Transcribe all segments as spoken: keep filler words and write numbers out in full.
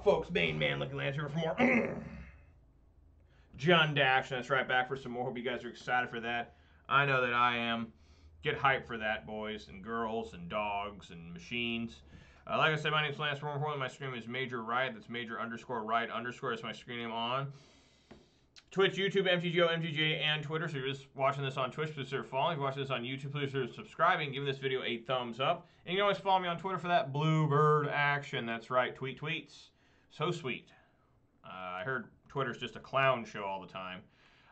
up, folks? Main man looking Lance here for more. Jund Dash, and that's right back for some more. Hope you guys are excited for that. I know that I am. Get hyped for that, boys and girls and dogs and machines. Uh, like I said, my name's Lance Wormhorn. My stream is Major Riot. That's Major underscore Riot underscore. That's my screen name on Twitch, YouTube, M T G O, M T G A, and Twitter. So if you're just watching this on Twitch, please consider following. If you're watching this on YouTube, please consider subscribing. Give this video a thumbs up. And you can always follow me on Twitter for that Bluebird action. That's right. Tweet tweets. So sweet. Uh, I heard Twitter's just a clown show all the time.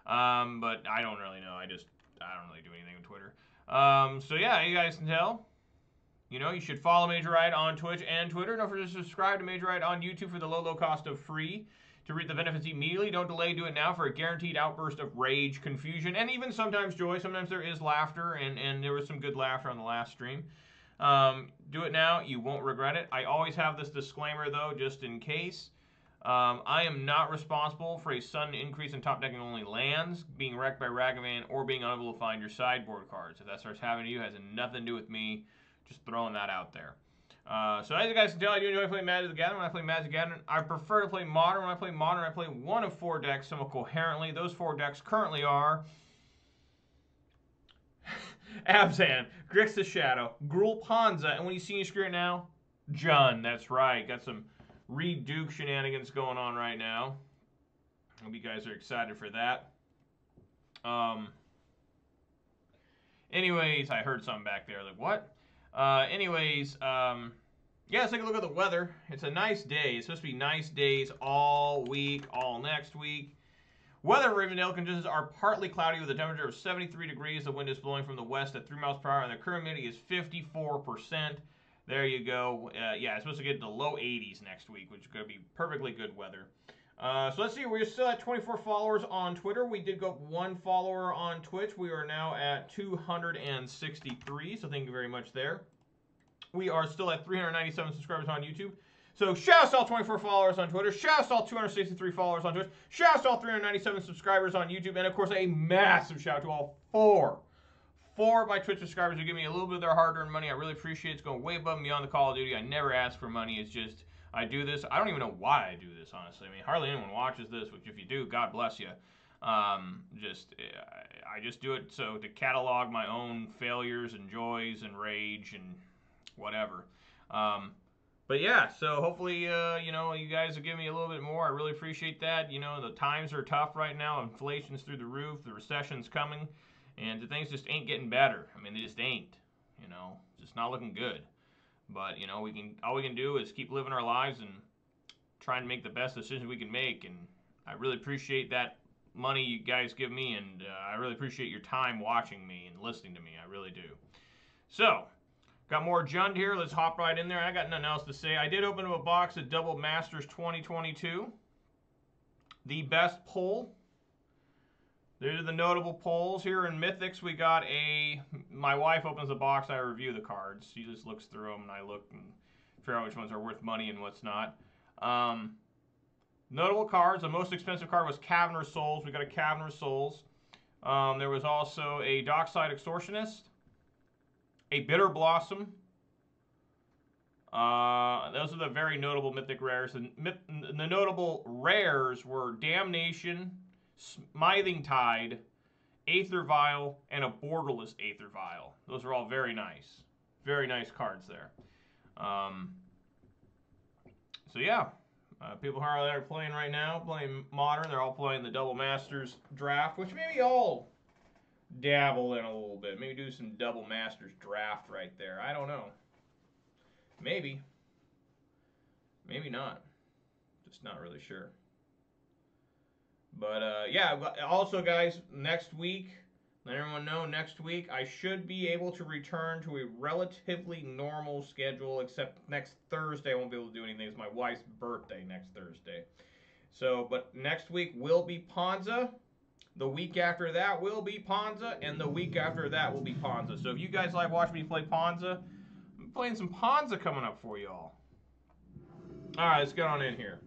Um, but I don't really know. I just, I don't really do anything on Twitter. Um, so yeah, you guys can tell. You know, you should follow Major Riot on Twitch and Twitter. Don't forget to subscribe to Major Riot on YouTube for the low, low cost of free. To reap the benefits immediately, don't delay, do it now for a guaranteed outburst of rage, confusion, and even sometimes joy. Sometimes there is laughter, and, and there was some good laughter on the last stream. Um, do it now. You won't regret it. I always have this disclaimer, though, just in case. Um, I am not responsible for a sudden increase in top decking only lands, being wrecked by Ragavan, or being unable to find your sideboard cards. If that starts happening to you, it has nothing to do with me. Just throwing that out there. Uh, so as you guys can tell, I do enjoy playing Magic the Gathering. When I play Magic the Gathering, I prefer to play Modern. When I play Modern, I play one of four decks somewhat coherently. Those four decks currently are Abzan, Grixis Shadow, Gruul Ponza, and when you see your screen now, Jund. That's right. Got some Reed Duke shenanigans going on right now. I hope you guys are excited for that. Um. Anyways, I heard something back there. Like, what? Uh, anyways, um, yeah, let's take a look at the weather. It's a nice day. It's supposed to be nice days all week, all next week. Weather Rivendell conditions are partly cloudy with a temperature of seventy-three degrees. The wind is blowing from the west at three miles per hour, and the current humidity is fifty-four percent. There you go. Uh, yeah, it's supposed to get to low eighties next week, which is going to be perfectly good weather. Uh, so let's see. We're still at twenty-four followers on Twitter. We did go up one follower on Twitch. We are now at two hundred sixty-three, so thank you very much there. We are still at three hundred ninety-seven subscribers on YouTube. So shout out to all twenty-four followers on Twitter. Shout out to all two hundred sixty-three followers on Twitch. Shout out to all three hundred ninety-seven subscribers on YouTube. And, of course, a massive shout out to all four. Four of my Twitch subscribers who give me a little bit of their hard-earned money. I really appreciate it. It's going way above and beyond the Call of Duty. I never ask for money. It's just... I do this. I don't even know why I do this, honestly. I mean, hardly anyone watches this, which if you do, God bless you. Um, just, I just do it so to catalog my own failures and joys and rage and whatever. Um, but yeah, so hopefully, uh, you know, you guys will give me a little bit more. I really appreciate that. You know, the times are tough right now. Inflation's through the roof. The recession's coming. And the things just ain't getting better. I mean, they just ain't, you know. It's just not looking good. But, you know, we can all we can do is keep living our lives and trying to make the best decisions we can make. And I really appreciate that money you guys give me, and uh, I really appreciate your time watching me and listening to me. I really do. So, got more Jund here. Let's hop right in there. I got nothing else to say. I did open up a box of Double Masters twenty twenty-two. The best poll. These are the notable polls. Here in Mythics, we got a... My wife opens the box, I review the cards. She just looks through them, and I look and figure out which ones are worth money and what's not. Um, notable cards. The most expensive card was Caverner's Souls. We got a Caverner's Souls. Um, there was also a Dockside Extortionist. A Bitter Blossom. Uh, those are the very notable Mythic Rares. The, the notable Rares were Damnation... Smithing Tide, Aether Vial, and a Borderless Aether Vial. Those are all very nice. Very nice cards there. Um, so, yeah. Uh, people who are there playing right now, playing Modern, they're all playing the Double Masters Draft, which maybe I'll dabble in a little bit. Maybe do some Double Masters Draft right there. I don't know. Maybe. Maybe not. Just not really sure. But, uh, yeah, also, guys, next week, let everyone know, next week I should be able to return to a relatively normal schedule, except next Thursday I won't be able to do anything. It's my wife's birthday next Thursday. So, but next week will be Ponza. The week after that will be Ponza, and the week after that will be Ponza. So if you guys like watching me play Ponza, I'm playing some Ponza coming up for y'all. All right, let's get on in here.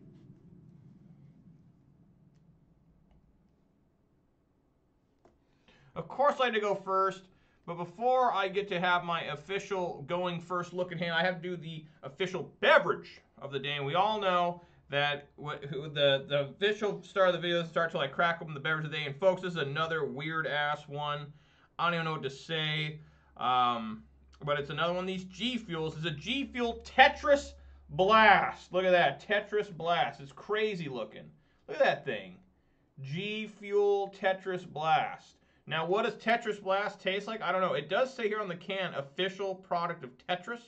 Of course, I had to go first, but before I get to have my official going first look in hand, I have to do the official beverage of the day. And we all know that who the the official start of the video starts to like crack open the beverage today. And folks, this is another weird ass one. I don't even know what to say, um, but it's another one of these G Fuels. It's a G Fuel Tetris Blast. Look at that Tetris Blast. It's crazy looking. Look at that thing. G Fuel Tetris Blast. Now, what does Tetris Blast taste like? I don't know. It does say here on the can, official product of Tetris.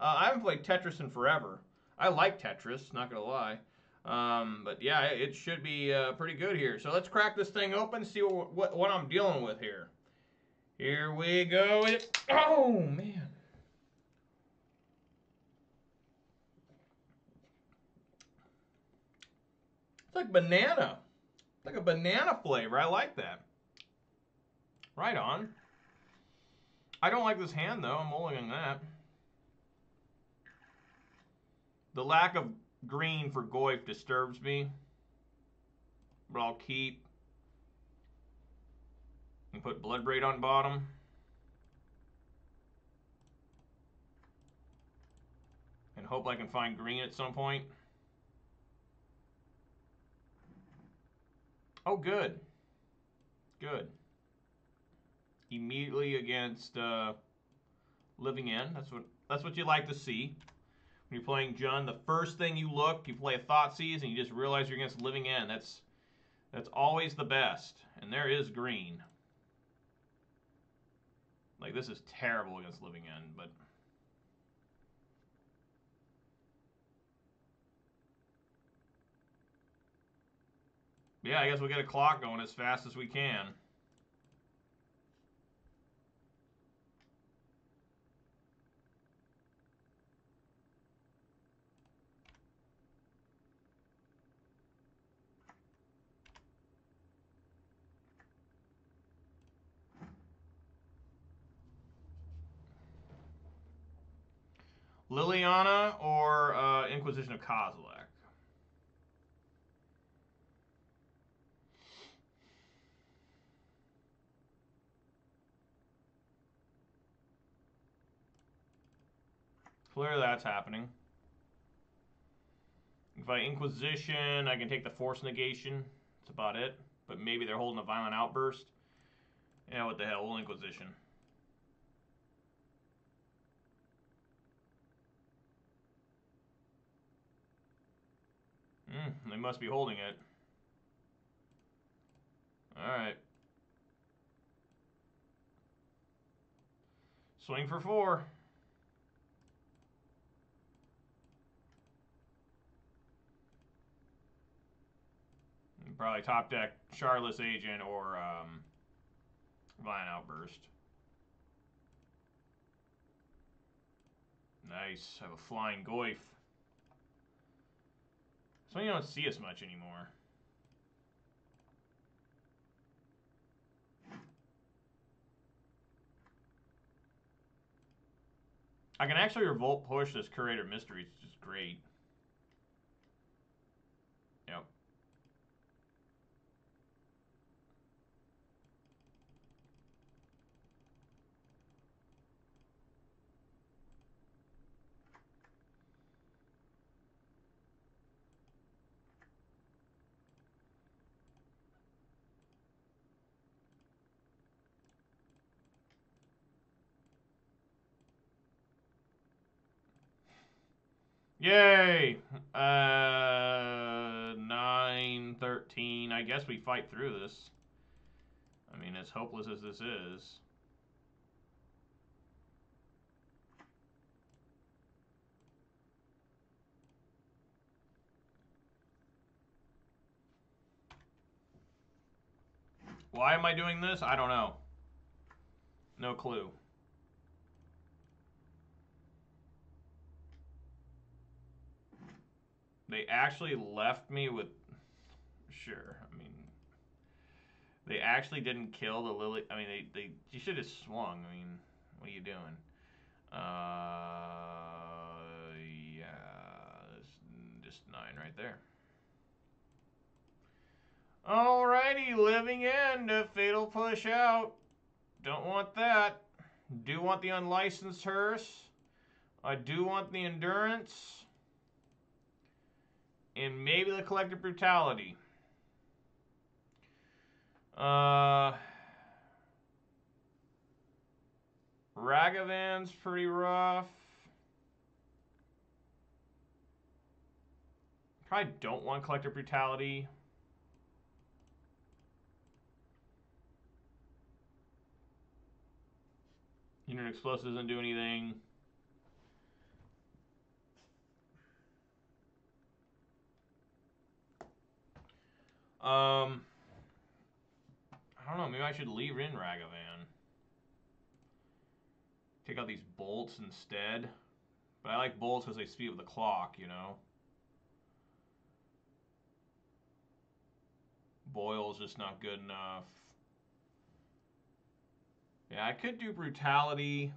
Uh, I haven't played Tetris in forever. I like Tetris, not gonna lie. Um, but yeah, it should be uh, pretty good here. So let's crack this thing open, see what, what, what I'm dealing with here. Here we go. It, oh, man. It's like banana. It's like a banana flavor. I like that. Right on. I don't like this hand, though. I'm only on that. The lack of green for Goyf disturbs me, but I'll keep and put Bloodbraid on bottom. And hope I can find green at some point. Oh, good. Good. Immediately against uh, Living End. That's what, that's what you like to see. When you're playing Jund, the first thing you look, you play a Thoughtseize, and you just realize you're against Living End. That's, that's always the best. And there is green. Like, this is terrible against Living End, but... yeah, I guess we'll get a clock going as fast as we can. Liliana or uh, Inquisition of Kozilek? Clearly that's happening. If I Inquisition, I can take the Force Negation. That's about it. But maybe they're holding a Violent Outburst. Yeah, what the hell, we'll Inquisition. Mm, they must be holding it. Alright. Swing for four. Probably top deck Charlotte's Agent or um, Vine Outburst. Nice. I have a flying Goyf. So you don't see us much anymore. I can actually revolt push this Curator Mystery. It's just great. Yep. Yay! Uh, nine thirteen. I guess we fight through this. I mean, as hopeless as this is. Why am I doing this? I don't know. No clue. They actually left me with, sure, I mean, they actually didn't kill the Lily, I mean, they, they, you should have swung, I mean, what are you doing? Uh, yeah, just nine right there. Alrighty, Living End, a fatal push out. Don't want that. Do want the Unlicensed Hearse. I do want the Endurance. and maybe the Collective Brutality. Uh, Ragavan's pretty rough. Probably don't want Collective Brutality. Unit Explosive doesn't do anything. Um, I don't know. Maybe I should leave in Ragavan. Take out these bolts instead. But I like bolts because they speed up the clock, you know. Boil's just not good enough. Yeah, I could do Brutality.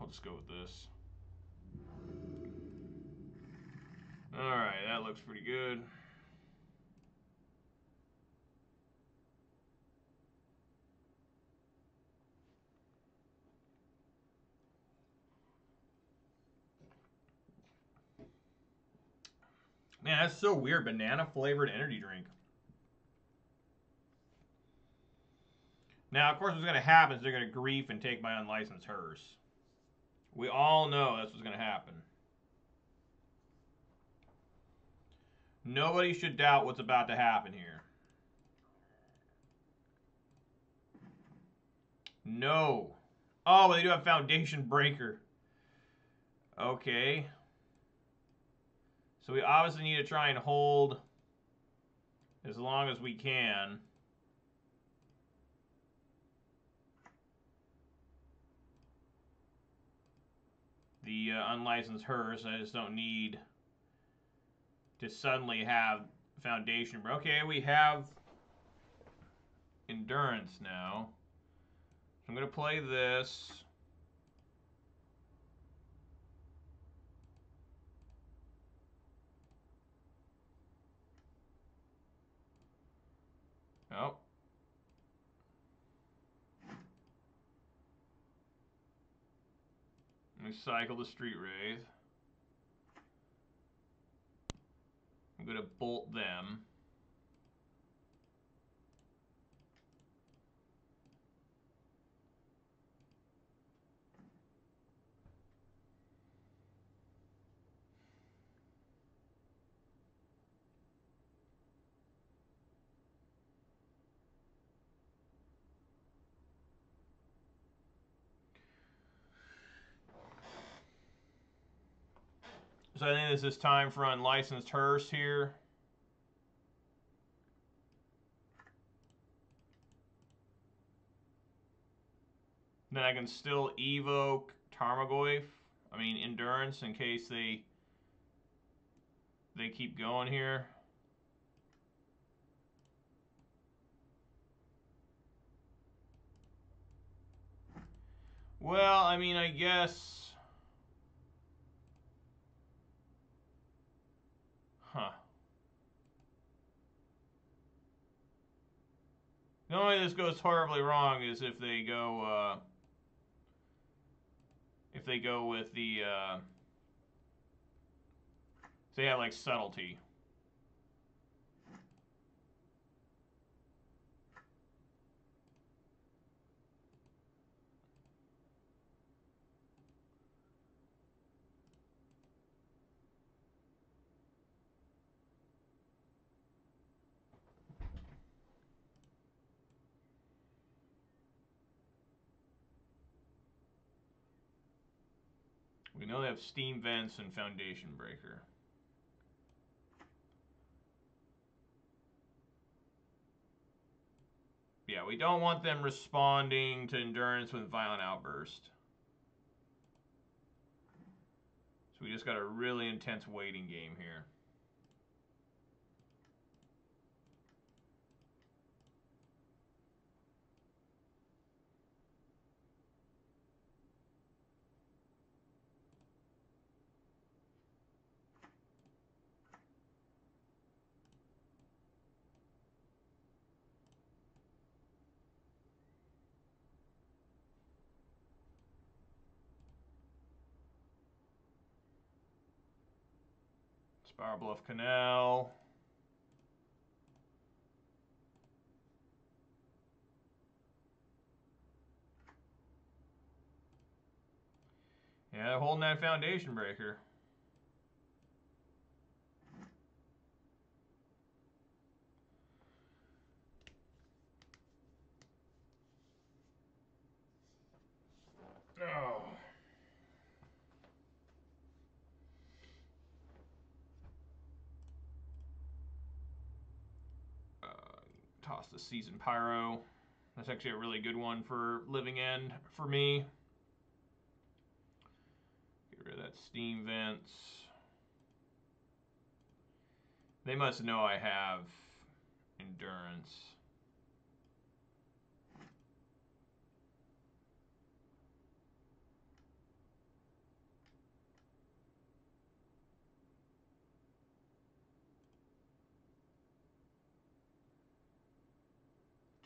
I'll just go with this. Alright, that looks pretty good. Man, that's so weird. Banana flavored energy drink. Now, of course, what's going to happen is they're going to grief and take my Unlicensed Hearse. We all know that's what's going to happen. Nobody should doubt what's about to happen here. No. Oh, but they do have Foundation Breaker. Okay. So we obviously need to try and hold as long as we can. The uh, Unlicensed Hearse. I just don't need to suddenly have Foundation. Okay, we have Endurance now. I'm going to play this. Oh. Let me cycle the Street Wraith. I'm going to bolt them. So I think this is time for Unlicensed Hearse here. Then I can still evoke Tarmogoyf. I mean Endurance in case they they keep going here. Well, I mean I guess. Huh. The only way this goes horribly wrong is if they go, uh, if they go with the, uh, if they have, like, Subtlety. We know they have Steam Vents and Foundation Breaker. Yeah, we don't want them responding to Endurance with Violent Outburst. So we just got a really intense waiting game here. Spiral Bluff Canal. Yeah, they're holding that Foundation Breaker. Oh. Uh, toss the Seasoned Pyro. That's actually a really good one for Living End for me. Get rid of that steam vents. They must know I have Endurance.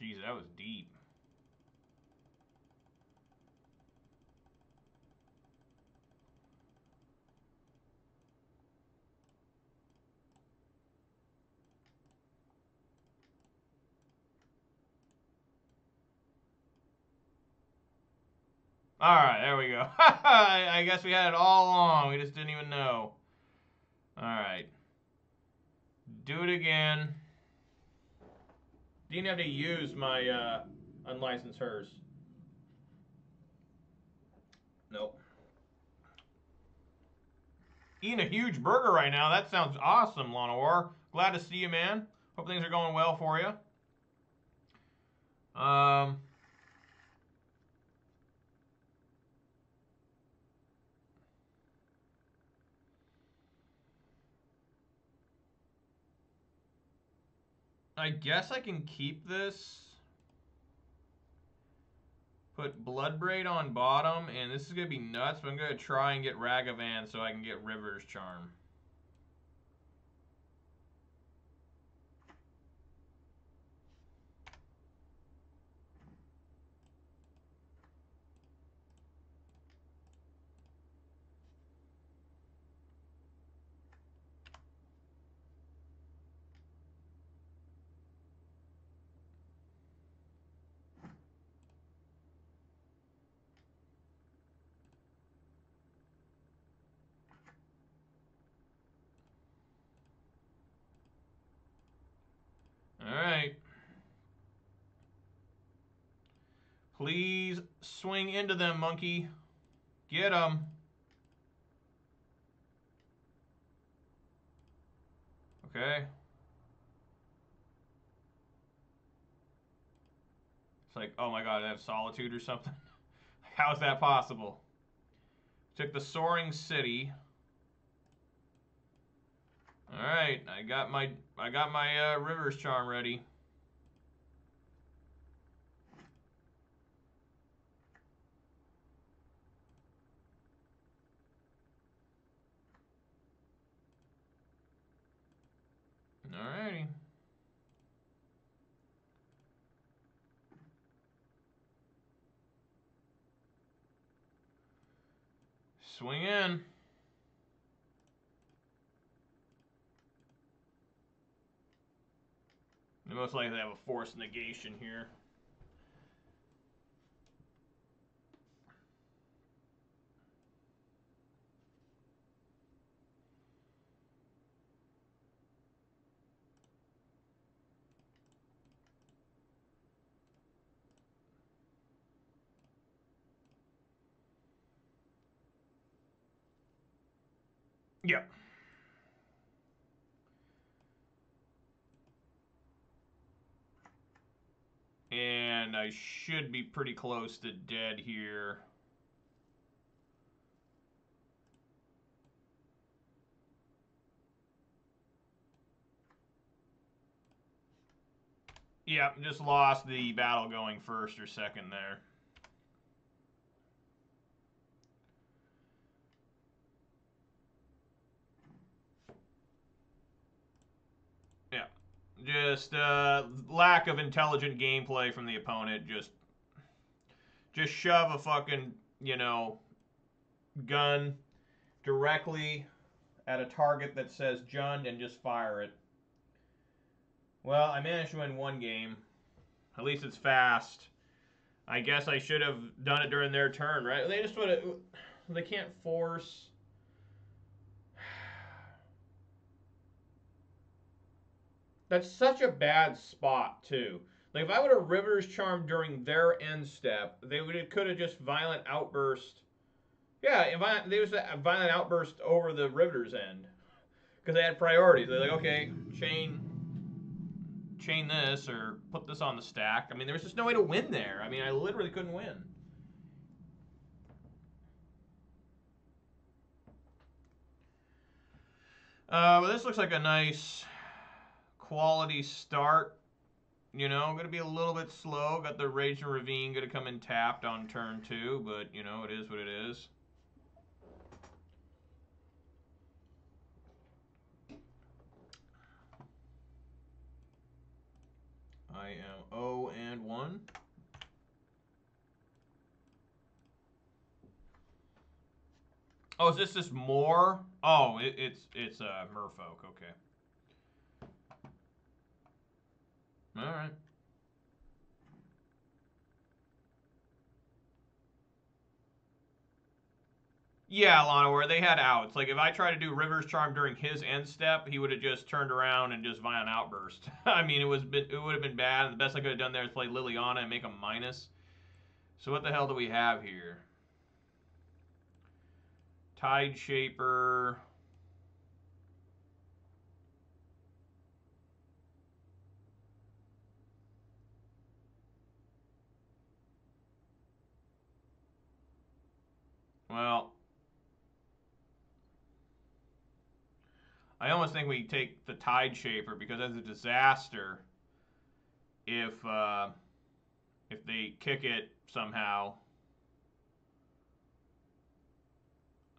Jeez, that was deep. All right, there we go. I guess we had it all along. We just didn't even know. All right. Do it again. Didn't have to use my uh, Unlicensed Hearse. Nope. Eating a huge burger right now. That sounds awesome, Lana War. Glad to see you, man. Hope things are going well for you. Um... I guess I can keep this, put Bloodbraid on bottom, and this is going to be nuts, but I'm going to try and get Ragavan so I can get Riveter's Charm. Please swing into them, monkey. Get them. Okay. It's like, oh my god, I have Solitude or something. How is that possible? Took the Soaring City. All right, I got my I got my uh, River's Charm ready. Alrighty. Swing in. They most likely have a Force Negation here. Yep. And I should be pretty close to dead here. Yep, just lost the battle going first or second there. Just uh, lack of intelligent gameplay from the opponent. Just, just shove a fucking, you know, gun directly at a target that says Jund and just fire it. Well, I managed to win one game. At least it's fast. I guess I should have done it during their turn, right? They just would have... They can't force... That's such a bad spot, too. Like, if I would have Riveter's Charm during their end step, they would have, could have just Violent Outburst. Yeah, if I, they was a Violent Outburst over the Riveter's end. Because they had priorities. They're like, okay, chain, chain this or put this on the stack. I mean, there was just no way to win there. I mean, I literally couldn't win. Uh, but this looks like a nice... quality start. You know, gonna be a little bit slow. Got the Raging Ravine gonna come in tapped on turn two, but you know, it is what it is. I am oh and one. Oh, is this just more? Oh, it, it's it's uh Merfolk, okay. All right. Yeah, Lana, where they had outs. Like, if I tried to do Riveter's Charm during his end step, he would have just turned around and just Violent Outburst. I mean, it was been, it would have been bad. And the best I could have done there is play Liliana and make a minus. So what the hell do we have here? Tide Shaper... Well, I almost think we take the Tide Shaper because that's a disaster if uh, if they kick it somehow.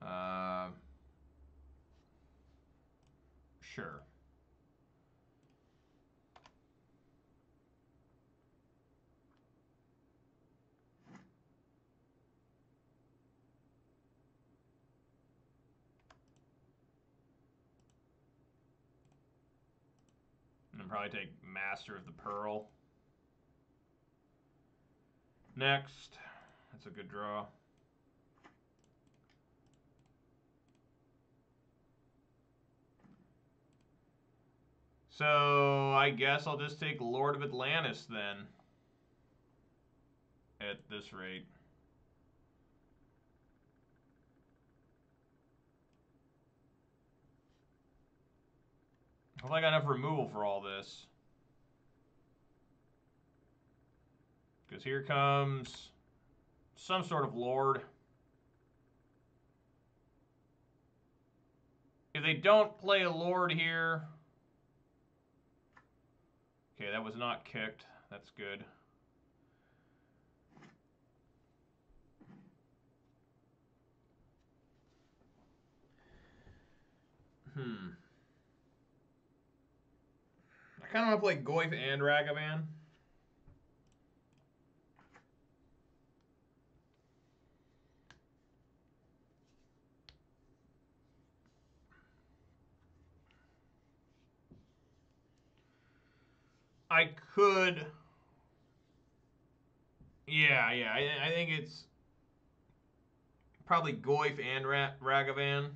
Uh, sure. Probably take Master of the Pearl. Next. That's a good draw. So, I guess I'll just take Lord of Atlantis then. At this rate. Hopefully I got enough removal for all this. Because here comes some sort of lord. If they don't play a lord here... Okay, that was not kicked. That's good. Hmm... I kind of want to play Goyf and Ragavan. I could... Yeah, yeah, I, I think it's... probably Goyf and Ra Ragavan.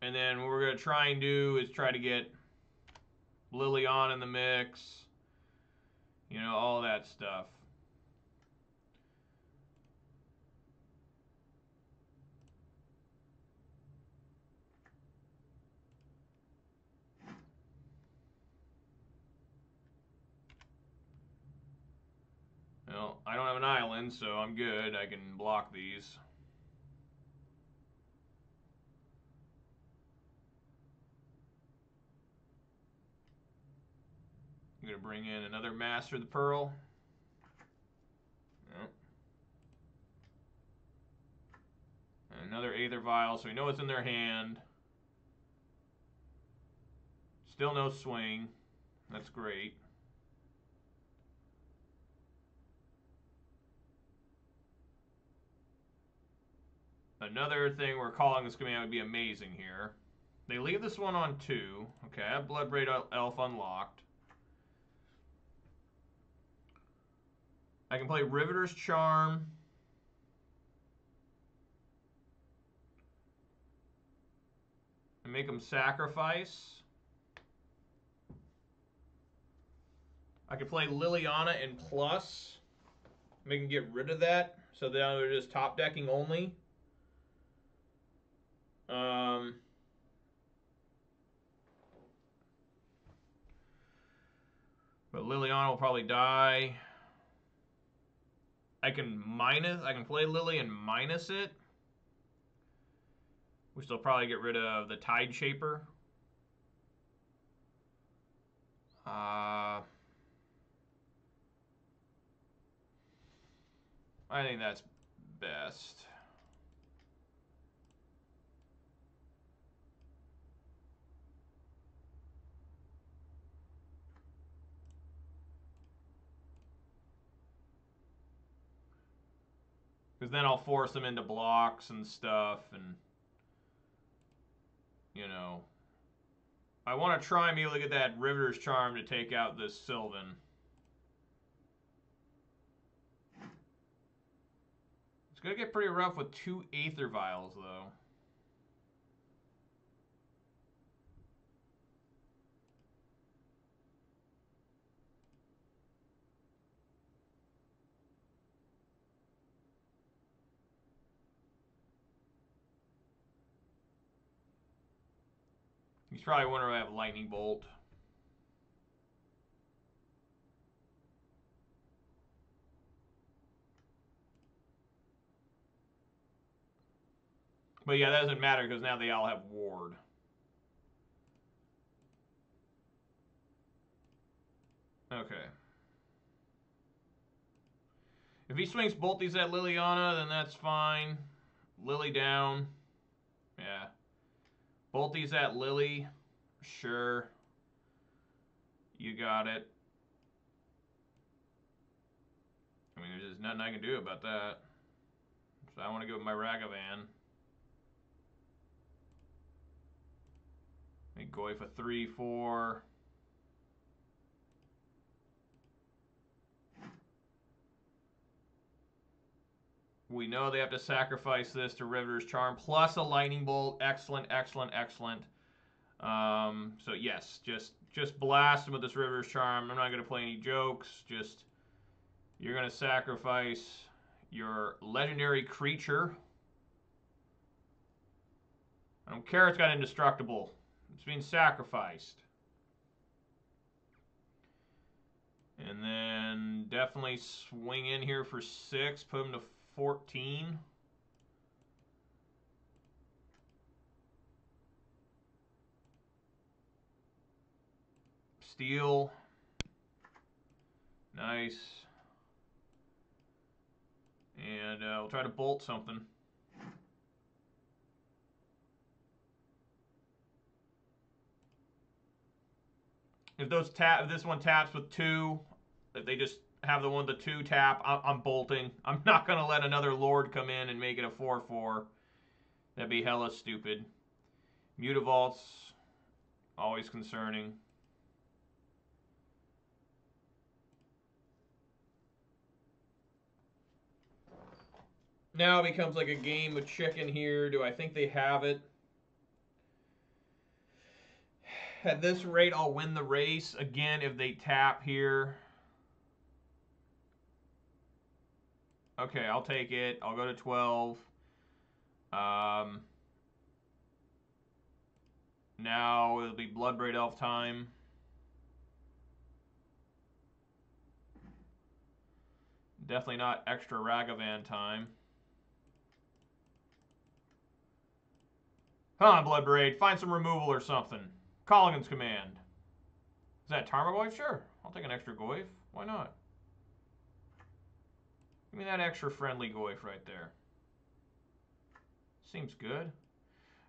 And then what we're going to try and do is try to get Liliana in the mix. You know, all that stuff. Well, I don't have an island, so I'm good. I can block these. I'm gonna bring in another Master of the Pearl. Yep. And another Aether Vial, so we know it's in their hand. Still no swing. That's great. Another thing where Kolaghan's Command would be amazing here. They leave this one on two. Okay, I have Bloodbraid Elf unlocked. I can play Riveter's Charm. And make them sacrifice. I can play Liliana in plus. Make them get rid of that. So now they're just top decking only. Um... But Liliana will probably die. I can minus, I can play Lily and minus it. Which they'll probably get rid of the Tide Shaper. Uh, I think that's best. Because then I'll force them into blocks and stuff, and, you know. I want to try and be able to get that Riveter's Charm to take out this Sylvan. It's going to get pretty rough with two Aether Vials, though. He's probably wondering if I have Lightning Bolt. But yeah, that doesn't matter because now they all have Ward. Okay. If he swings both these at Liliana, then that's fine. Lily down. Yeah. Bolty's at Lily. Sure. You got it. I mean, there's just nothing I can do about that. So I want to go with my Ragavan. Make Goy for three, four. We know they have to sacrifice this to Riveter's Charm, plus a Lightning Bolt. Excellent, excellent, excellent. Um, so, yes, just just blast them with this Riveter's Charm. I'm not going to play any jokes. Just, you're going to sacrifice your legendary creature. I don't care it's got indestructible. It's being sacrificed. And then definitely swing in here for six. Put them to four. fourteen. Steel. Nice. And uh, we'll try to bolt something. If those tap, if this one taps with two, if they just have the one, the two tap, I'm bolting. I'm not going to let another Lord come in and make it a four four. That'd be hella stupid. Mutavault's always concerning. Now it becomes like a game of chicken here. Do I think they have it? At this rate, I'll win the race. Again, if they tap here. Okay, I'll take it. I'll go to twelve. Um, now it'll be Bloodbraid Elf time. Definitely not extra Ragavan time. Come on, Bloodbraid. Find some removal or something. Kolaghan's Command. Is that Tarmogoyf? Sure. I'll take an extra Goyf. Why not? Give me that extra friendly Goyf right there. Seems good. Alright,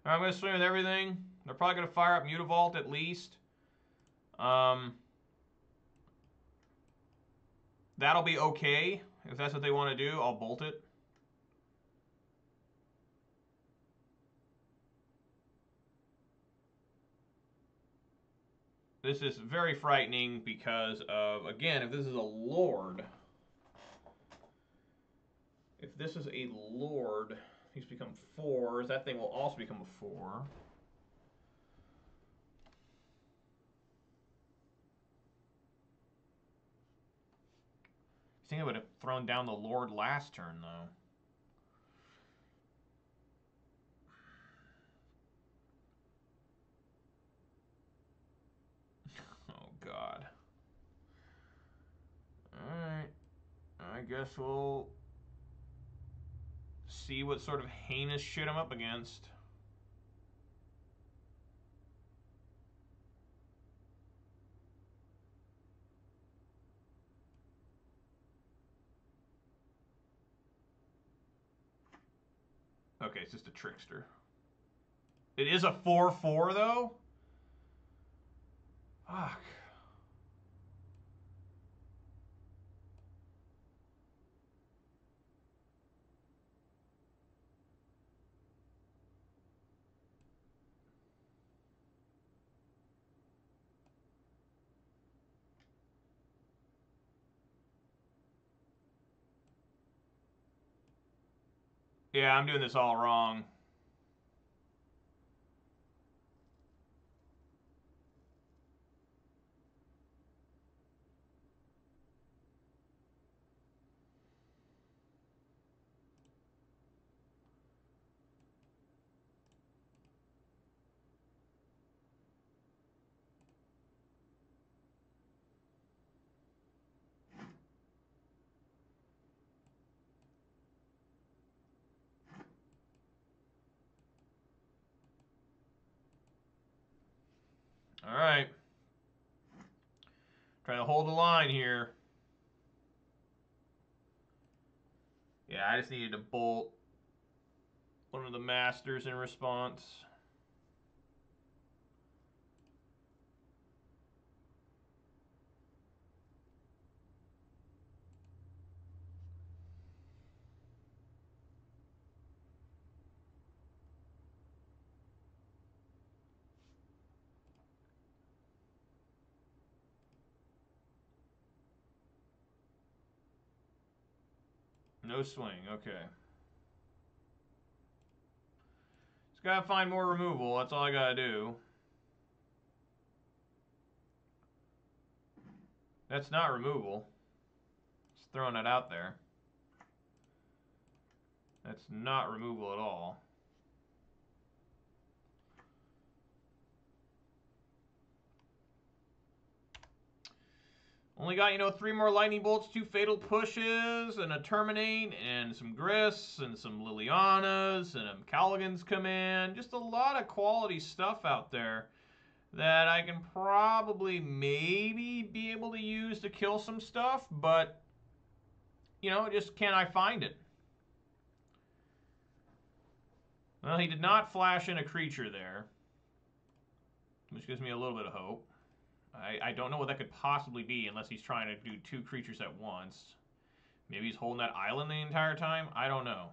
I'm going to swing with everything. They're probably going to fire up Mutavault at least. Um, that'll be okay. If that's what they want to do, I'll bolt it. This is very frightening because of, again, if this is a lord, if this is a lord, he's become fours. That thing will also become a four. I think I would have thrown down the lord last turn, though. Oh, God. Alright. I guess we'll see what sort of heinous shit I'm up against. Okay, it's just a trickster. It is a four four, though? Fuck. Yeah, I'm doing this all wrong. All right. Trying to hold the line here. Yeah, I just needed to bolt one of the masters in response. No swing, okay. Just gotta find more removal, that's all I gotta do. That's not removal. Just throwing it out there. That's not removal at all. Only got, you know, three more lightning bolts, two fatal pushes, and a terminate, and some Grists, and some Lilianas, and a Kolaghan's Command. Just a lot of quality stuff out there that I can probably maybe be able to use to kill some stuff, but, you know, just can't I find it? Well, he did not flash in a creature there, which gives me a little bit of hope. I, I don't know what that could possibly be unless he's trying to do two creatures at once. Maybe he's holding that island the entire time? I don't know.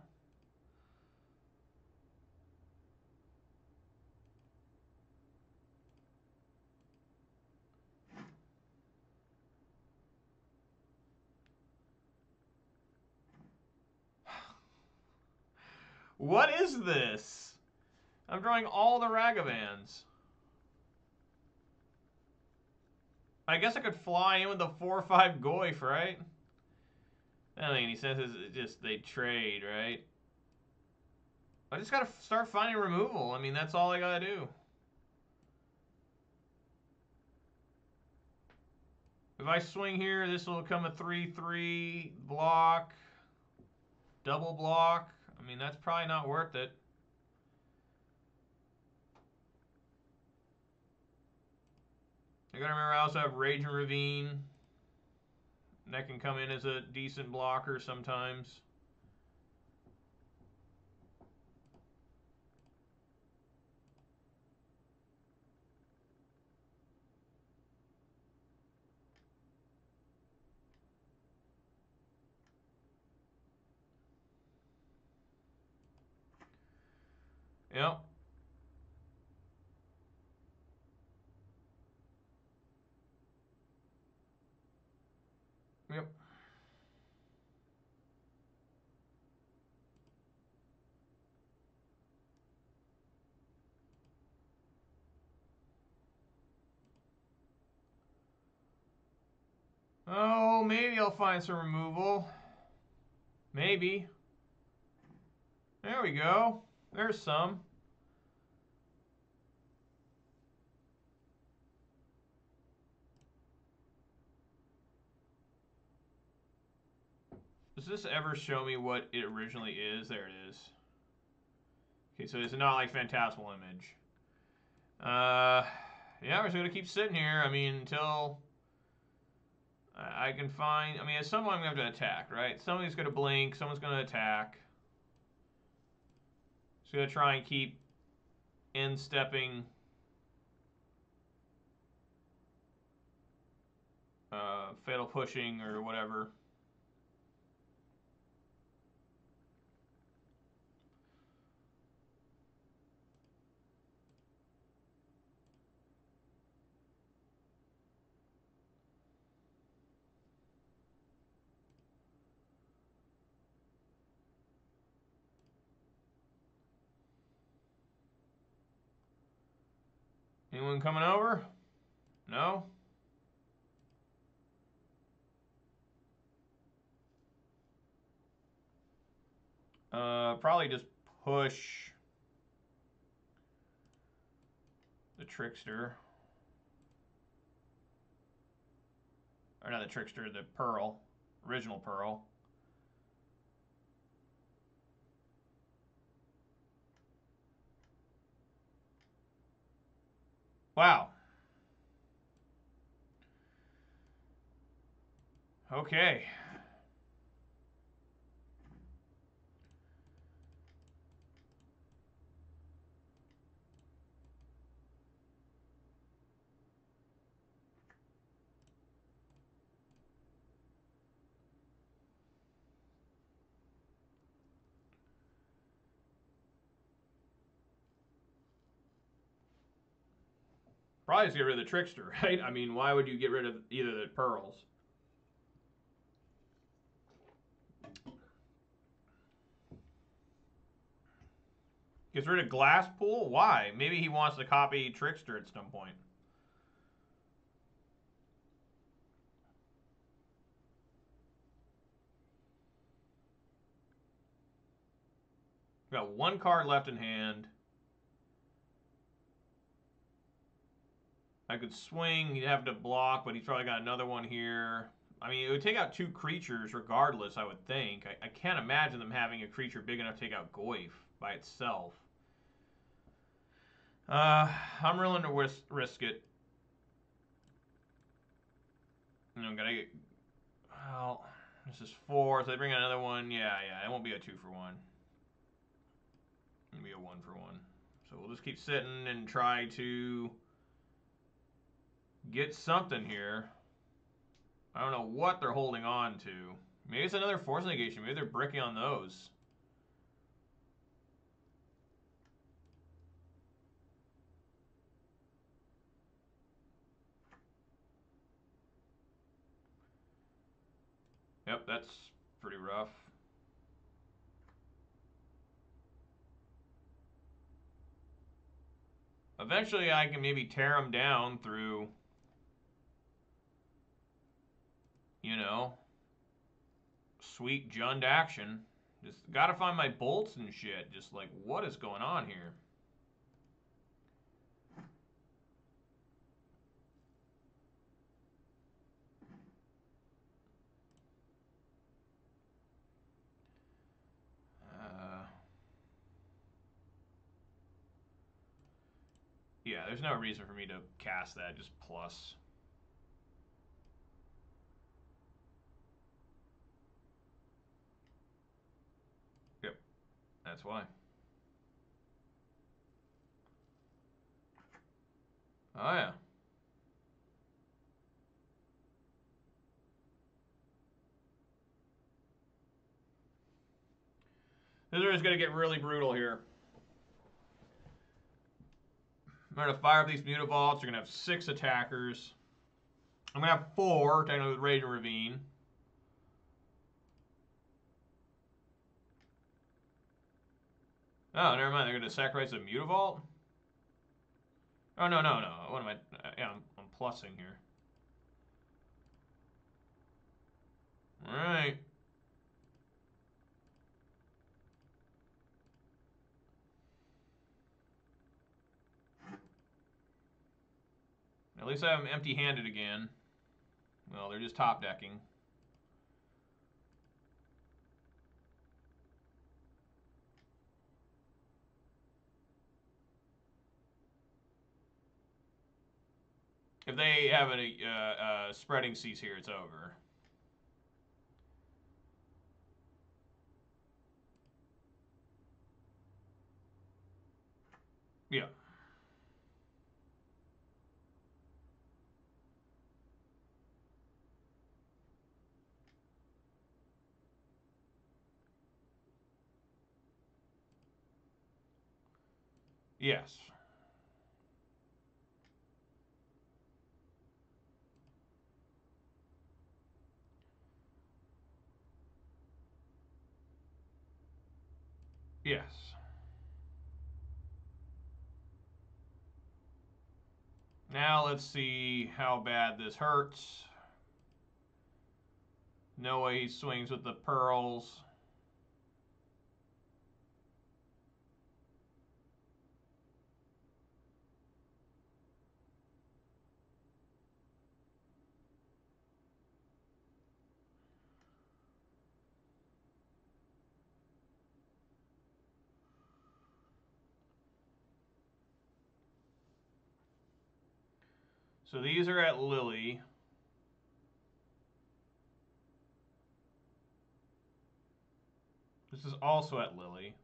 What is this? I'm drawing all the Ragavans. I guess I could fly in with the four five Goyf, right? That doesn't make any sense. It's just they trade, right? I just gotta start finding removal. I mean, that's all I gotta do. If I swing here, this will become a three three block. Double block. I mean, that's probably not worth it. I gotta remember I also have Raging Ravine. And that can come in as a decent blocker sometimes. Yep. Yep. Oh, maybe I'll find some removal. Maybe. There we go. There's some. Does this ever show me what it originally is? There it is. Okay, so it's not like Phantasmal Image. Uh, yeah, we're just gonna keep sitting here. I mean, until I can find. I mean, at some point I'm gonna have to attack, right? Somebody's gonna blink. Someone's gonna attack. Just gonna try and keep end stepping. Uh, fatal pushing or whatever. Anyone coming over? No? Uh, probably just push the trickster. Or not the trickster, the pearl. Original pearl. Wow. Okay. Probably just get rid of the trickster, right? I mean, why would you get rid of either of the pearls? Gets rid of glass pool? Why? Maybe he wants to copy trickster at some point. Got one card left in hand. I could swing, he'd have to block, but he's probably got another one here. I mean, it would take out two creatures regardless, I would think. I, I can't imagine them having a creature big enough to take out Goyf by itself. Uh, I'm willing to risk, risk it. No, I'm gonna get... Well, this is four, so they bring out another one. Yeah, yeah, it won't be a two for one. It'll be a one for one. So we'll just keep sitting and try to... get something here. I don't know what they're holding on to. Maybe it's another Force Negation. Maybe they're bricking on those. Yep, that's pretty rough. Eventually I can maybe tear them down through... you know, sweet Jund action. Just gotta find my bolts and shit. Just like, what is going on here? Uh, yeah, there's no reason for me to cast that. Just plus. That's why. Oh, yeah. This is going to get really brutal here. I'm going to fire up these Mutavaults. You're going to have six attackers. I'm going to have four, technically, with Raging Ravine. Oh, never mind. They're going to sacrifice a Mutavault? Oh, no, no, no. What am I... Yeah, I'm, I'm plussing here. Alright. At least I have them empty-handed again. Well, they're just top-decking. If they have a uh, uh, spreading cease here, it's over. Yeah. Yes. Yes. Now let's see how bad this hurts. No way he swings with the pearls. So these are at Lily. This is also at Lily.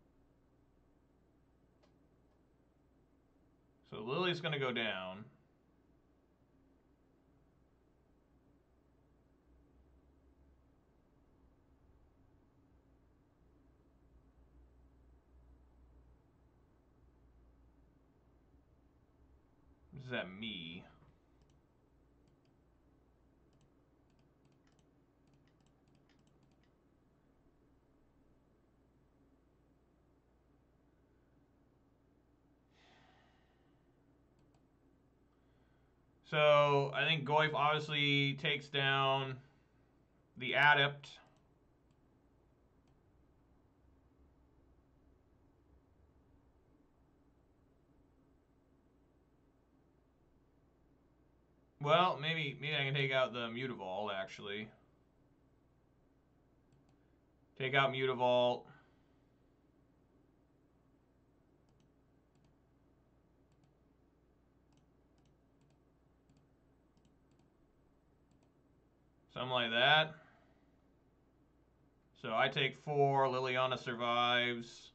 So Lily's going to go down. This is at me. So I think Goyf obviously takes down the Adept. Well, maybe maybe I can take out the Mutavault actually. Take out Mutavault. Something like that. So I take four. Liliana survives.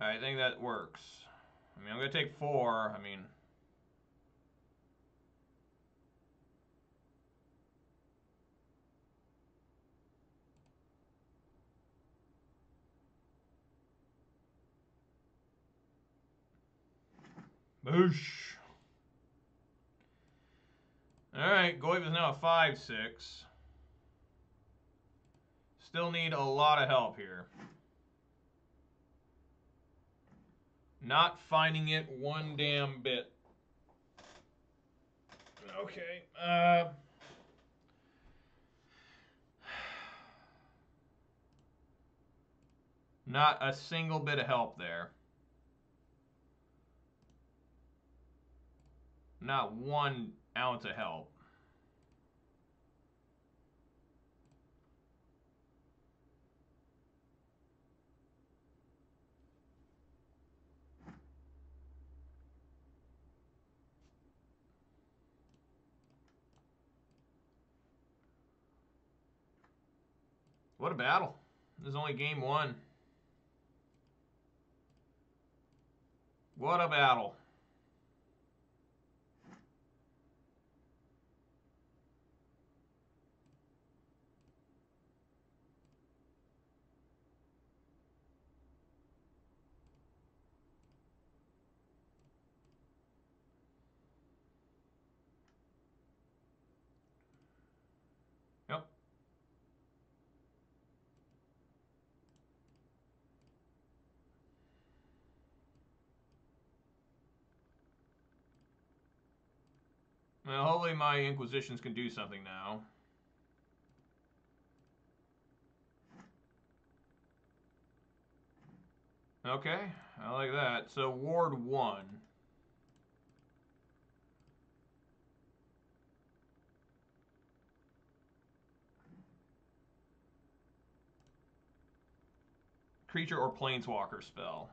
I think that works. I mean, I'm going to take four. I mean... Boosh! Alright, Goyf is now a five six. Still need a lot of help here. Not finding it one damn bit. Okay. Uh, not a single bit of help there. Not one ounce of help. What a battle. This is only game one. What a battle. Well, hopefully my Inquisitions can do something now. Okay, I like that. So, Ward one. Creature or Planeswalker spell.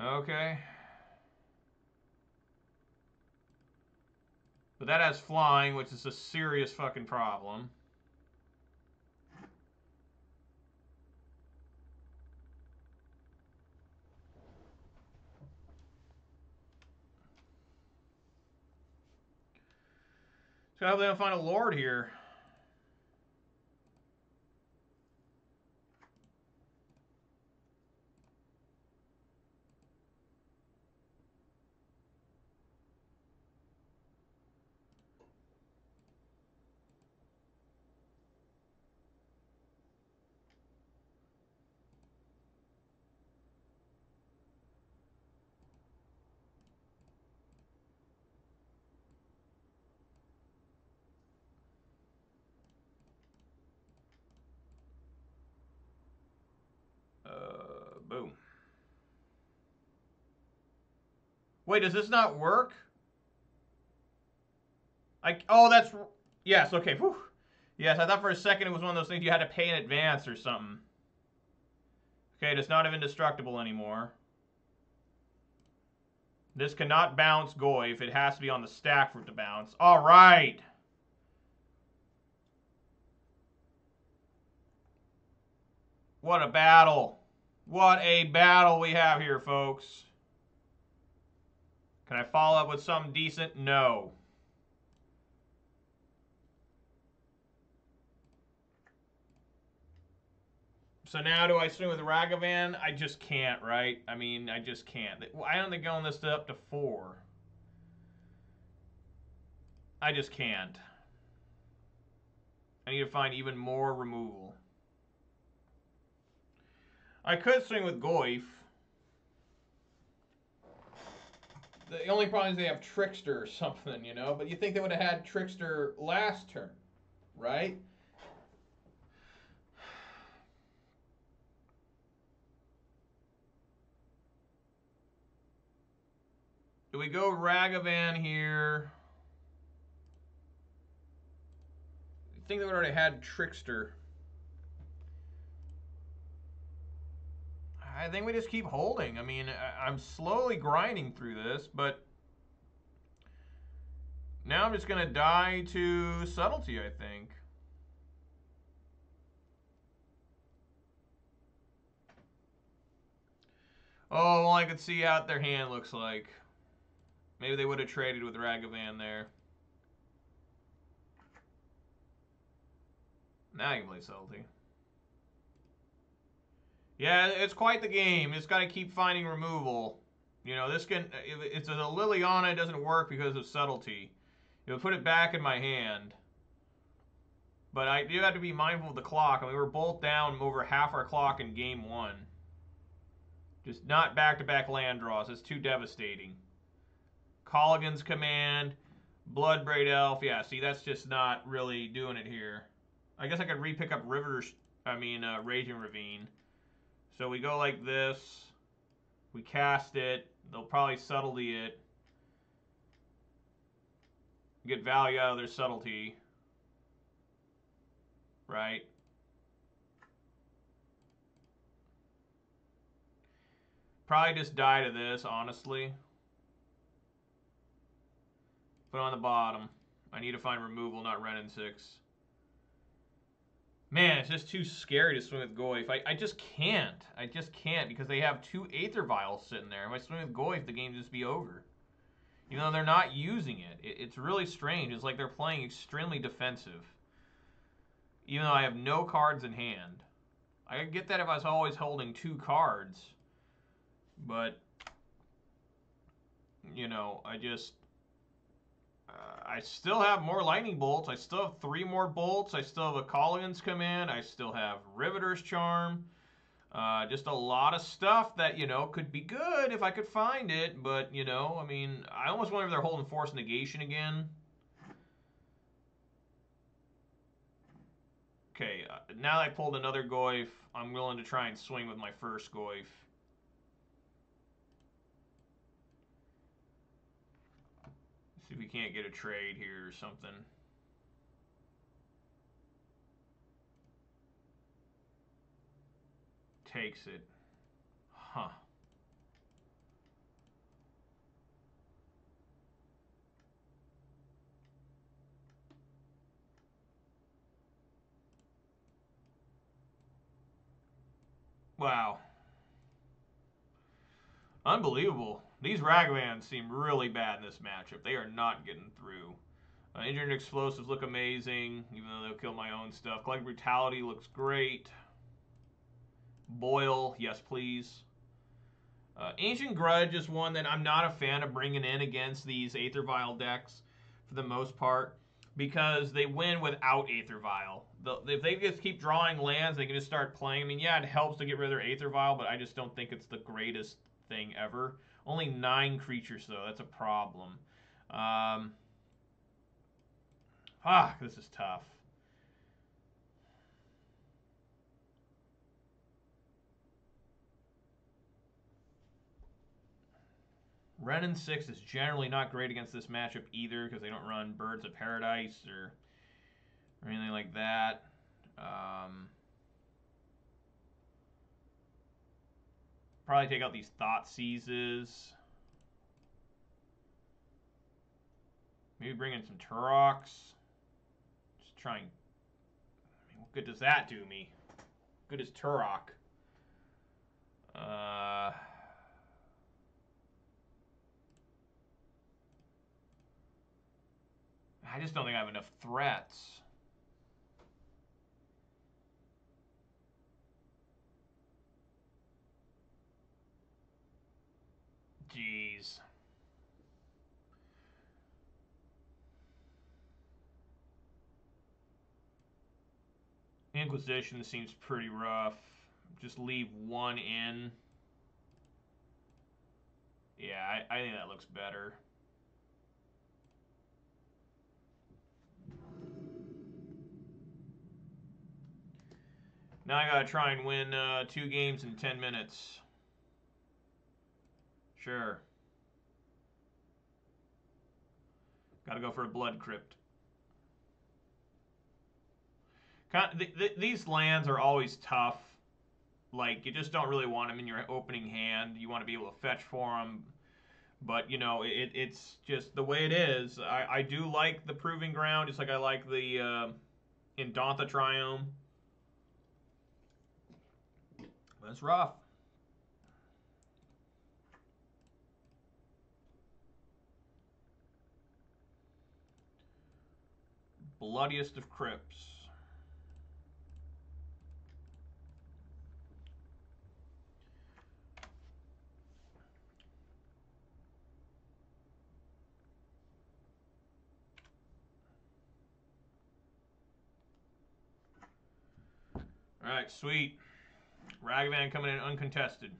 Okay. But that has flying, which is a serious fucking problem. So I hope they don't find a Lord here. Boom. Wait, does this not work? I oh, that's yes. Okay. Whew. Yes, I thought for a second it was one of those things you had to pay in advance or something. Okay, it's not even destructible anymore. This cannot bounce Goyf. It has to be on the stack for it to bounce. All right. What a battle. What a battle we have here, folks. Can I follow up with something decent? No. So now do I swing with Ragavan? I just can't, right? I mean, I just can't. I don't think going this up to four. I just can't. I need to find even more removal. I could swing with Goyf. The only problem is they have Trickster or something, you know? But you think they would have had Trickster last turn, right? Do we go Ragavan here? You think they would have already had Trickster. I think we just keep holding. I mean, I'm slowly grinding through this, but now I'm just going to die to Subtlety, I think. Oh, well, I could see how their hand looks like. Maybe they would have traded with Ragavan there. Now I can play Subtlety. Yeah, it's quite the game. It's got to keep finding removal. You know, this can... If it's a Liliana, it doesn't work because of Subtlety. It would put it back in my hand. But I do have to be mindful of the clock. I mean, we were both down over half our clock in game one. Just not back-to-back land draws. It's too devastating. Kolaghan's Command, Bloodbraid Elf. Yeah, see, that's just not really doing it here. I guess I could re-pick up Riveter's... I mean, uh, Raging Ravine. So we go like this, we cast it, they'll probably Subtlety it, get value out of their Subtlety, right? Probably just die to this, honestly. Put on the bottom. I need to find removal, not Renin six. Man, it's just too scary to swing with Goyf. I, I just can't. I just can't because they have two Aether Vials sitting there. If I swing with Goyf, the game just be over. Even though they're not using it. it. It's really strange. It's like they're playing extremely defensive. Even though I have no cards in hand. I could get that if I was always holding two cards. But, you know, I just... Uh, I still have more lightning bolts. I still have three more bolts. I still have a Kolaghan's Command. I still have Riveter's Charm. Uh, just a lot of stuff that, you know, could be good if I could find it. But, you know, I mean, I almost wonder if they're holding Force Negation again. Okay, uh, now that I pulled another Goyf, I'm willing to try and swing with my first Goyf. See if we can't get a trade here or something. Takes it. Huh. Wow. Unbelievable. These Ragavans seem really bad in this matchup. They are not getting through. Uh, Injured Explosives look amazing, even though they'll kill my own stuff. Collective Brutality looks great. Boil, yes please. Uh, Ancient Grudge is one that I'm not a fan of bringing in against these Aether Vial decks for the most part, because they win without Aether Vial. The, if they just keep drawing lands, they can just start playing. I mean, yeah, it helps to get rid of their Aether Vial, but I just don't think it's the greatest thing ever. Only nine creatures, though. That's a problem. Um, ah, this is tough. Renin six is generally not great against this matchup either, because they don't run Birds of Paradise or, or anything like that. Um, probably take out these Thoughtseizes. Maybe bring in some Turoks. Just trying. I mean, what good does that do me? Good as Turok. Uh. I just don't think I have enough threats. Jeez. Inquisition seems pretty rough. Just leave one in. Yeah, I, I think that looks better. Now I gotta try and win uh, two games in ten minutes. Sure. Gotta go for a Blood Crypt. Kind of, th th these lands are always tough. Like, you just don't really want them in your opening hand. You want to be able to fetch for them. But, you know, it, it's just the way it is. I, I do like the Proving Ground, just like I like the uh, Indontha Triome. That's rough. Bloodiest of Crypts. All right, sweet. Ragavan coming in uncontested.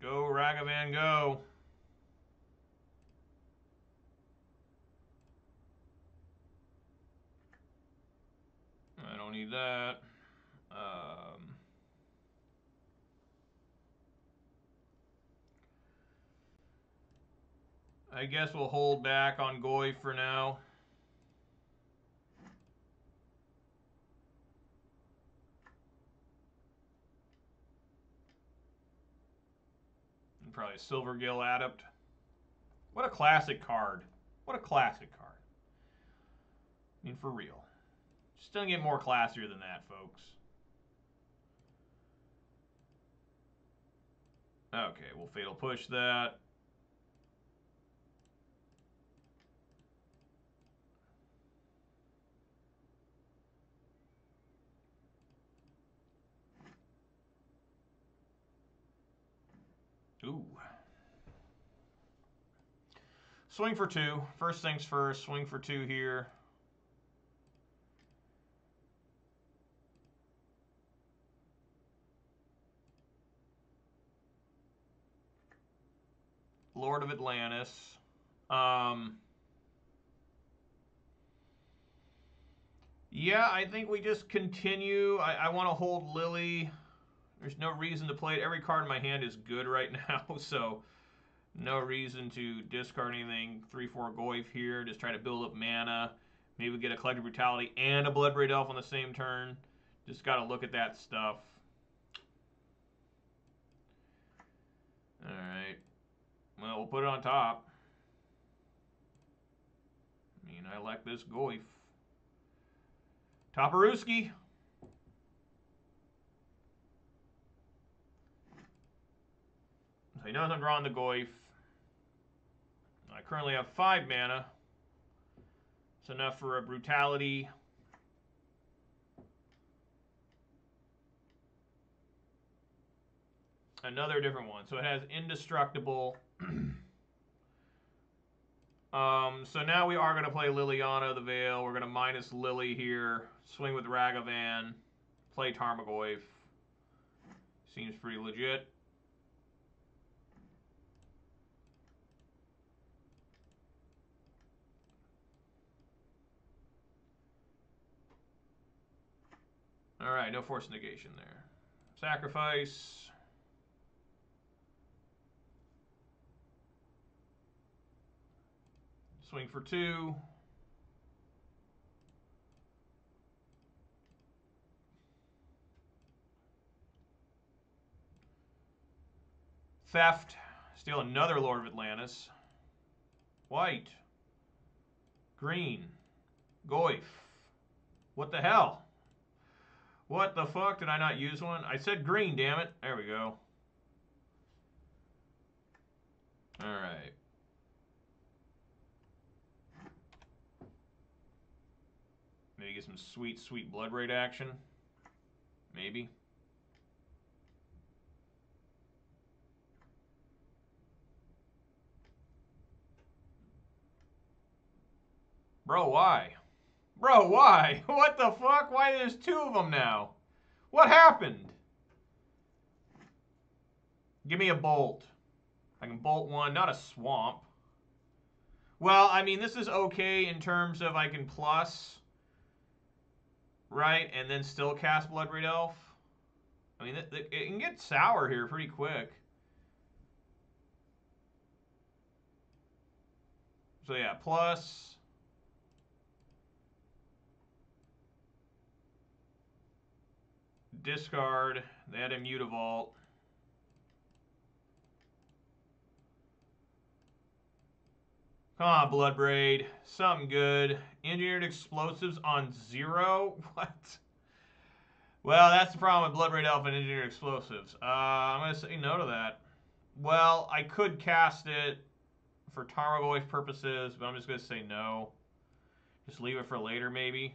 Go, Ragavan, go. I don't need that. Um... I guess we'll hold back on Goy for now. And probably Silvergill Adept. What a classic card. What a classic card. I mean, for real. Just don't get more classier than that, folks. Okay, we'll Fatal Push that. Ooh. swing for two. First things first, swing for two here. Lord of Atlantis. Um, yeah, I think we just continue. I, I want to hold Lily. There's no reason to play it. Every card in my hand is good right now, so no reason to discard anything. three four Goyf here. Just try to build up mana. Maybe get a Collective Brutality and a Bloodbraid Elf on the same turn. Just got to look at that stuff. All right. Well, we'll put it on top. I mean, I like this Goyf. Toporowski. So he knows I'm drawing the Goyf. I currently have five mana. It's enough for a Brutality. Another different one. So it has Indestructible. um, so now we are going to play Liliana of the Veil. We're going to minus Lily here. Swing with Ragavan. Play Tarmogoyf. Seems pretty legit. Alright, no Force Negation there. Sacrifice. Swing for two. Theft. Steal another Lord of Atlantis. White. Green. Goyf. What the hell? What the fuck? Did I not use one? I said green, damn it. There we go. Alright. Maybe get some sweet, sweet Bloodbraid action. Maybe. Bro, why? Bro, why? What the fuck? Why there's two of them now? What happened? Give me a bolt. I can bolt one, not a swamp. Well, I mean, this is okay in terms of I can plus... right, and then still cast Bloodbraid Elf. I mean, it, it can get sour here pretty quick. So yeah, plus. Discard. They had a Mutavault. Come on, Bloodbraid. Something good. Engineered Explosives on zero? What? Well, that's the problem with Bloodbraid Elf and Engineered Explosives. Uh, I'm going to say no to that. Well, I could cast it for Tarmogoyf purposes, but I'm just going to say no. Just leave it for later, maybe.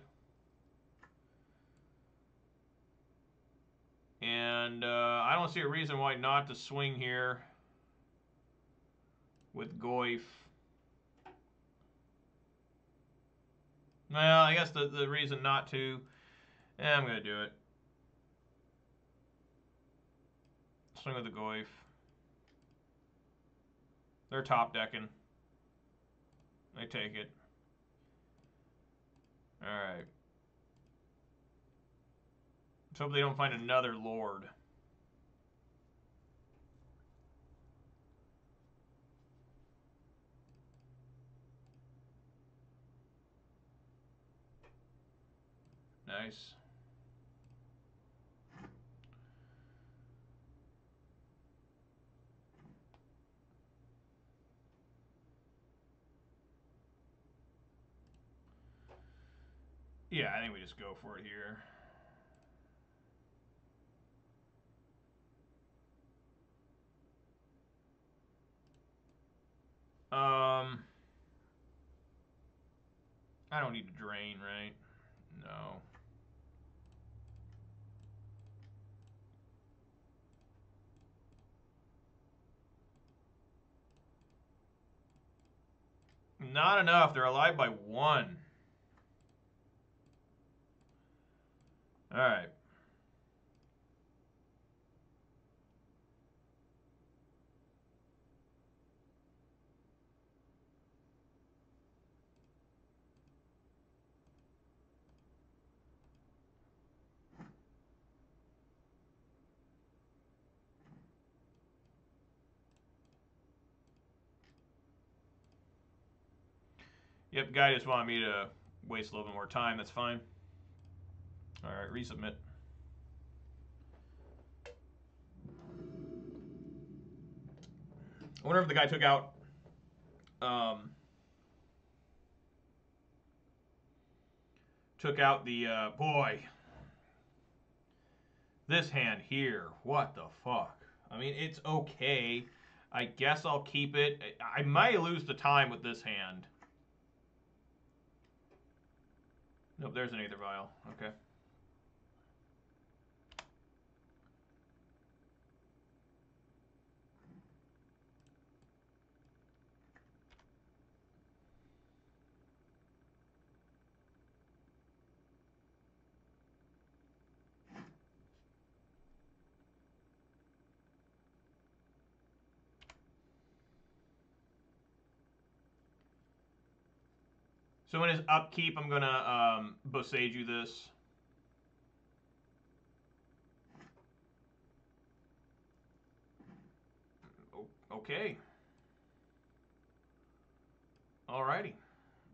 And uh, I don't see a reason why not to swing here with Goyf. Well, I guess the, the reason not to, eh, I'm going to do it. Swing with the Goyf. They're top decking. They take it. Alright. Let's hope they don't find another Lord. Nice. Yeah, I think we just go for it here. Um, I don't need to drain, right? No. Not enough. They're alive by one. All right. Yep, guy just wanted me to waste a little bit more time. That's fine. All right, resubmit. I wonder if the guy took out... Um, took out the... Uh, boy. This hand here. What the fuck? I mean, it's okay. I guess I'll keep it. I might lose the time with this hand. Nope, there's an Aether Vial. Okay. So in his upkeep, I'm going to um, Bosage you this. Okay. Alrighty.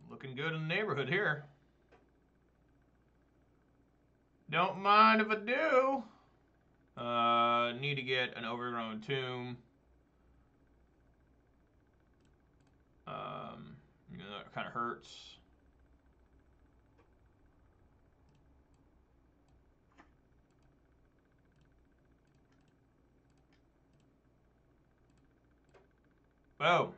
Looking good in the neighborhood here. Don't mind if I do. Uh, need to get an Overgrown Tomb. Um, you know, that kind of hurts. Oh.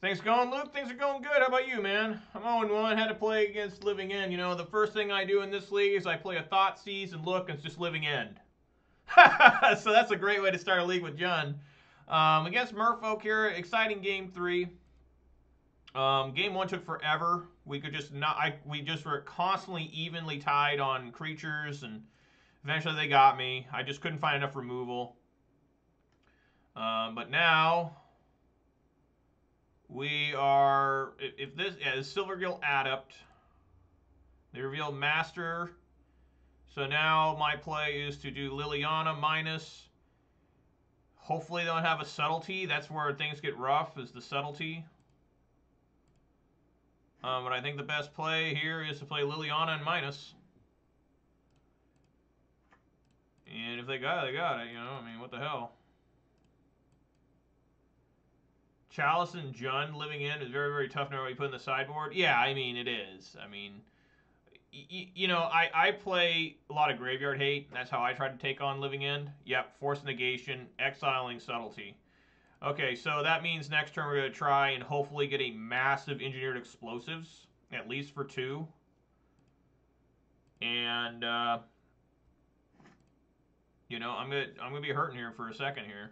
Things going, Luke? Things are going good. How about you, man? I'm oh and one. Had to play against Living End. You know, the first thing I do in this league is I play a Thoughtseize and look, and it's just Living End. So that's a great way to start a league with Jund. Um, against Merfolk here, exciting game three. Um, game one took forever. We could just not, I, we just were constantly evenly tied on creatures, and eventually they got me. I just couldn't find enough removal. Um, but now we are, if, if this is Silvergill Adept, they revealed Master. So now my play is to do Liliana minus. Hopefully they don't have a Subtlety. That's where things get rough, is the Subtlety. Um, but I think the best play here is to play Liliana and minus. And if they got it, they got it, you know. I mean, what the hell? Chalice and Jund Living End is very, very tough now. We put in the sideboard. Yeah, I mean, it is. I mean, you know, I, I play a lot of Graveyard Hate. And that's how I try to take on Living End. Yep, Force Negation, Exiling Subtlety. Okay, so that means next turn we're going to try and hopefully get a massive Engineered Explosives, at least for two. And, uh... you know, I'm gonna I'm gonna be hurting here for a second here.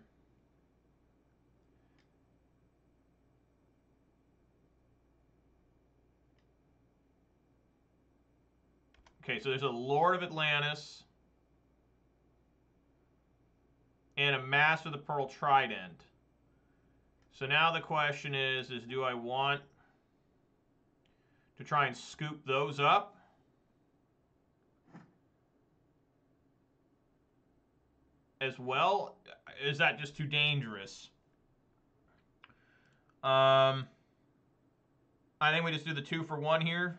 Okay, so there's a Lord of Atlantis and a Master of the Pearl Trident. So now the question is, is do I want to try and scoop those up? As well, is that just too dangerous? Um, I think we just do the two for one here.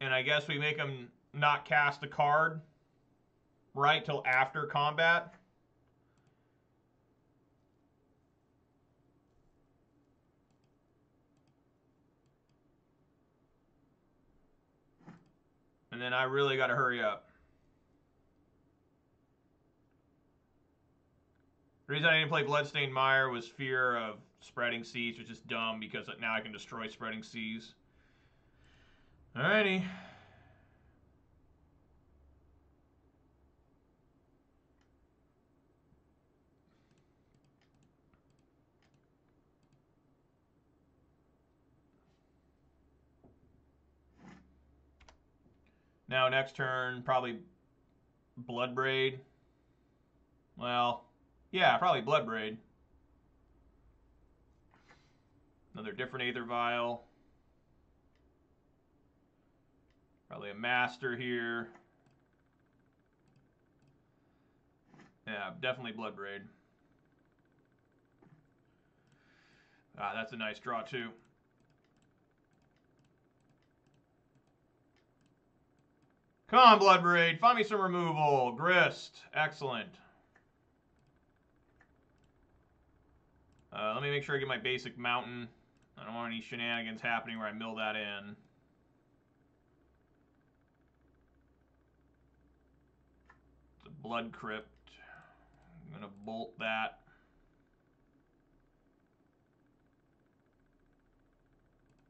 And I guess we make them not cast a card right till after combat. And then I really got to hurry up. The reason I didn't play Bloodstained Mire was fear of Spreading Seas, which is dumb because now I can destroy Spreading Seas. Alrighty. Now next turn, probably Bloodbraid. Well, yeah, probably Bloodbraid. Another different Aether Vial. Probably a Master here. Yeah, definitely Bloodbraid. Ah, that's a nice draw too. Come on, Bloodbraid. Find me some removal. Grist. Excellent. Uh, let me make sure I get my basic mountain. I don't want any shenanigans happening where I mill that in. It's a Blood Crypt. I'm going to bolt that.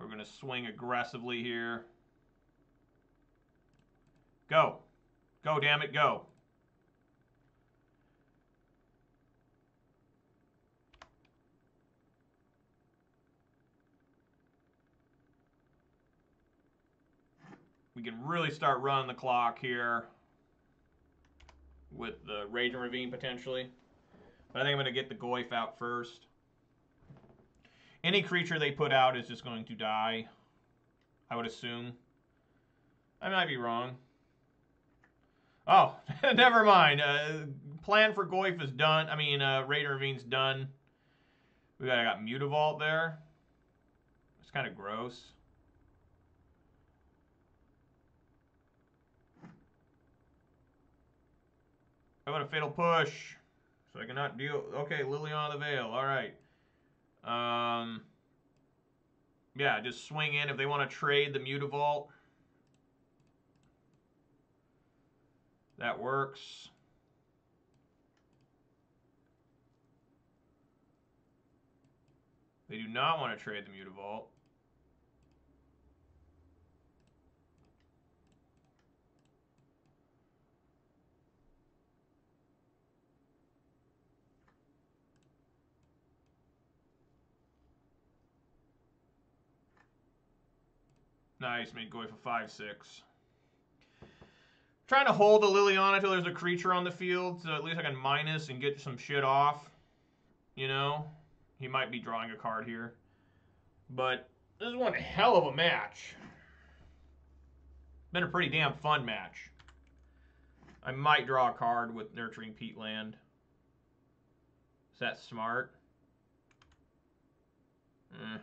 We're going to swing aggressively here. Go. Go, damn it, go. We can really start running the clock here with the Raging Ravine potentially. But I think I'm going to get the Goyf out first. Any creature they put out is just going to die, I would assume. I might be wrong. Oh, never mind. Uh, plan for Goyf is done. I mean, uh, Raging Ravine's done. We got, I got Mutavault there. It's kind of gross. How about a Fatal Push? So I cannot deal... Okay, Liliana of the Veil. All right. Um, yeah, just swing in if they want to trade the Mutavault. That works. They do not want to trade the Mutavault. Nice, made Goyf a five six. Trying to hold the Liliana till there's a creature on the field, so at least I can minus and get some shit off. You know? He might be drawing a card here. But this is one hell of a match. Been a pretty damn fun match. I might draw a card with Nurturing Peatland. Is that smart? Eh.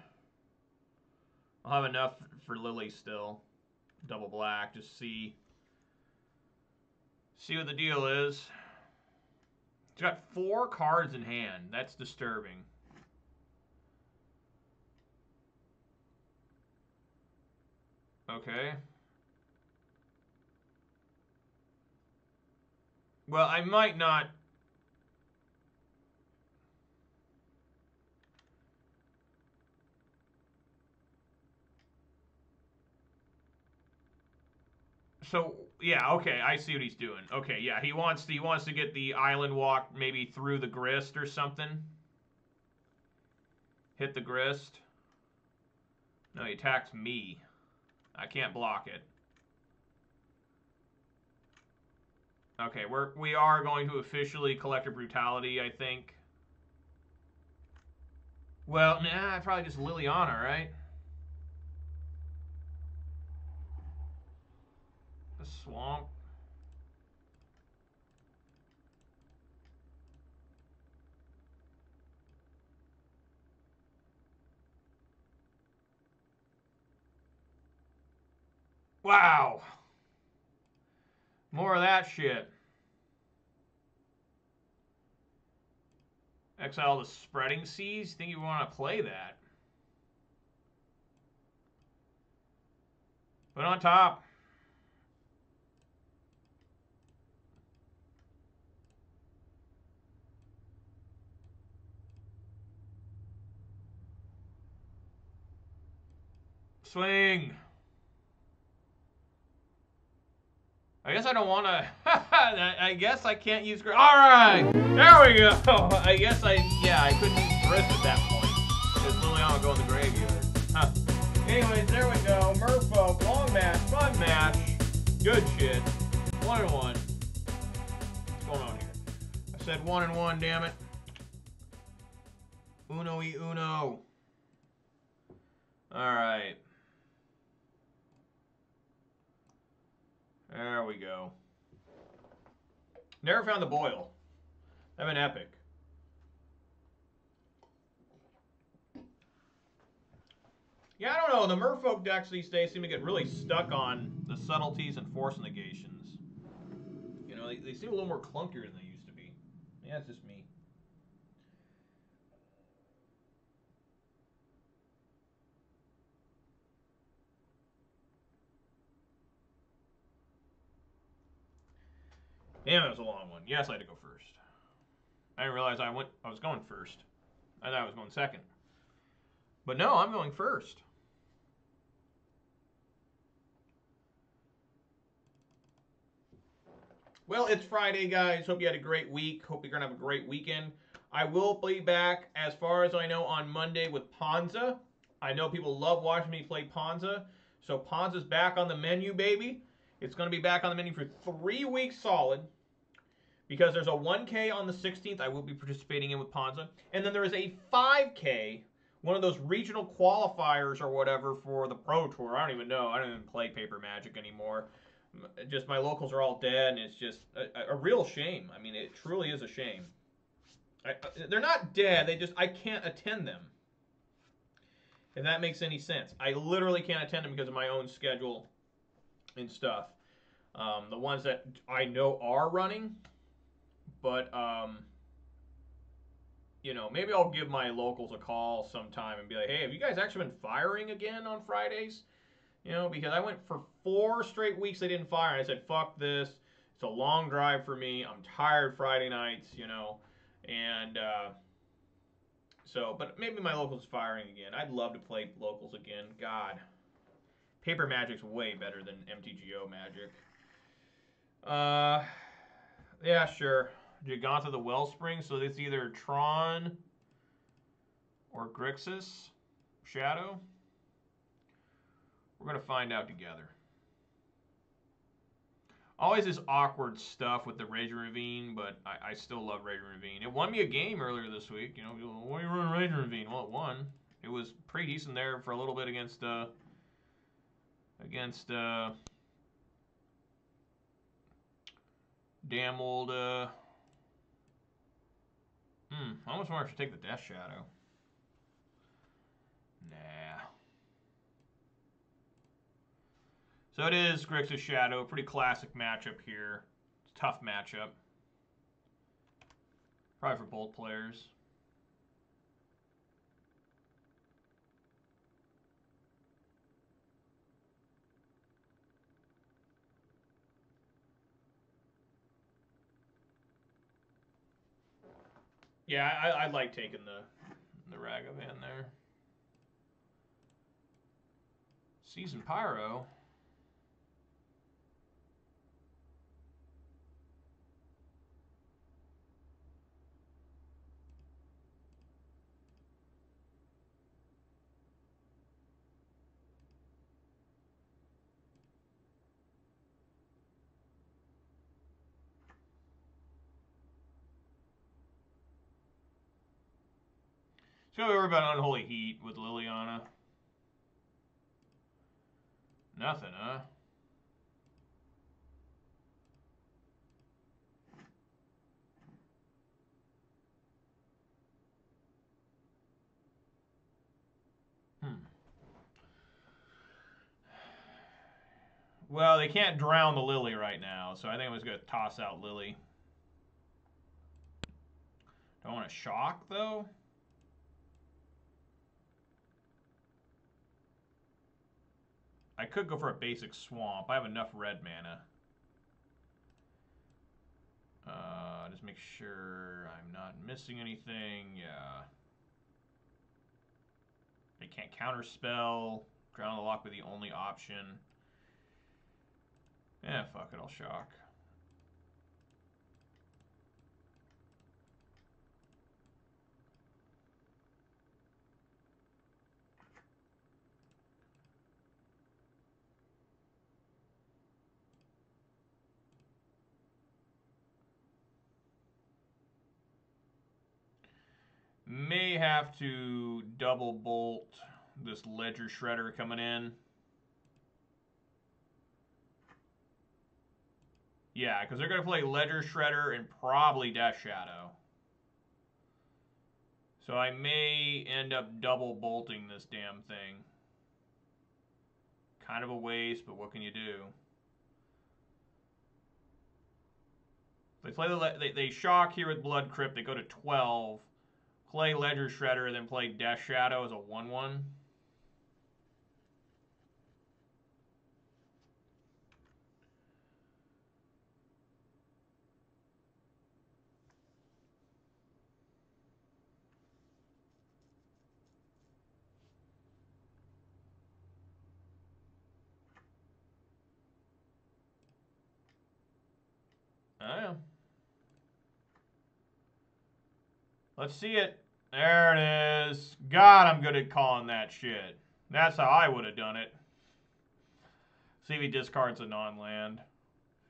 I'll have enough for Lily still. Double black, just see. See what the deal is. It's got four cards in hand. That's disturbing. Okay. Well, I might not... So, yeah, okay, I see what he's doing. Okay, yeah, he wants to, he wants to get the Island Walk maybe through the Grist or something. Hit the Grist. No, he attacks me. I can't block it. Okay, we're, we are going to officially Collective Brutality, I think. Well, nah, probably just Liliana, right? The swamp. Wow. More of that shit. Exile the Spreading Seas? Think you want to play that? Put on top. Swing. I guess I don't want to. I guess I can't use Grist. All right, there we go. I guess I, yeah, I couldn't use Grist at that point because Liliana would go in the graveyard. Huh. Anyways, there we go. Merfolk, long match, fun match, good shit. One and one. What's going on here? I said one and one. Damn it. Uno y uno. All right. There we go. Never found the boil. That'd been epic. Yeah, I don't know. The Merfolk decks these days seem to get really stuck on the subtleties and force negations. You know, they, they seem a little more clunkier than they used to be. Yeah, it's just me. Damn, it was a long one. Yes, I had to go first. I didn't realize I went. I was going first. I thought I was going second. But no, I'm going first. Well, it's Friday, guys. Hope you had a great week. Hope you're going to have a great weekend. I will be back, as far as I know, on Monday with Ponza. I know people love watching me play Ponza. So Ponza's back on the menu, baby. It's going to be back on the menu for three weeks solid because there's a one K on the sixteenth I will be participating in with Ponza. And then there is a five K, one of those regional qualifiers or whatever for the Pro Tour. I don't even know. I don't even play Paper Magic anymore. Just my locals are all dead, and it's just a, a real shame. I mean, it truly is a shame. I, they're not dead. They just, I can't attend them. If that makes any sense. I literally can't attend them because of my own schedule and stuff. Um, the ones that I know are running, but um, you know, maybe I'll give my locals a call sometime and be like, hey, have you guys actually been firing again on Fridays? You know, because I went for four straight weeks they didn't fire, and I said, fuck this, it's a long drive for me, I'm tired Friday nights, you know, and uh, so, but maybe my locals firing again. I'd love to play locals again. God, Paper Magic's way better than M T G O Magic. Uh, yeah, sure. Giganta of the Wellspring. So it's either Tron or Grixis Shadow. We're going to find out together. Always this awkward stuff with the Raging Ravine, but I, I still love Raging Ravine. It won me a game earlier this week. You know, why are you running Raging Ravine? Well, it won. It was pretty decent there for a little bit against... Uh, Against, uh, damn old, uh, hmm, I almost wonder if I should take the Death Shadow. Nah. So it is Grixis Shadow, pretty classic matchup here. It's a tough matchup. Probably for both players. Yeah, I, I like taking the the Ragavan there. Seasoned Pyro. Don't worry about Unholy Heat with Liliana. Nothing, huh? Hmm. Well, they can't drown the Lily right now, so I think I'm just going to toss out Lily. Don't want to shock, though. I could go for a basic swamp. I have enough red mana. Uh, just make sure I'm not missing anything. Yeah. They can't counterspell. Crown of the Lock would be the only option. Eh, fuck it, I'll shock. May have to double bolt this Ledger Shredder coming in. Yeah, because they're going to play Ledger Shredder and probably Death Shadow. So I may end up double bolting this damn thing. Kind of a waste, but what can you do? They play the they, they shock here with Blood Crypt. They go to twelve. Play Ledger Shredder, then play Death Shadow as a one one. I am. Let's see it. There it is. God, I'm good at calling that shit. That's how I would have done it. See if he discards a non-land.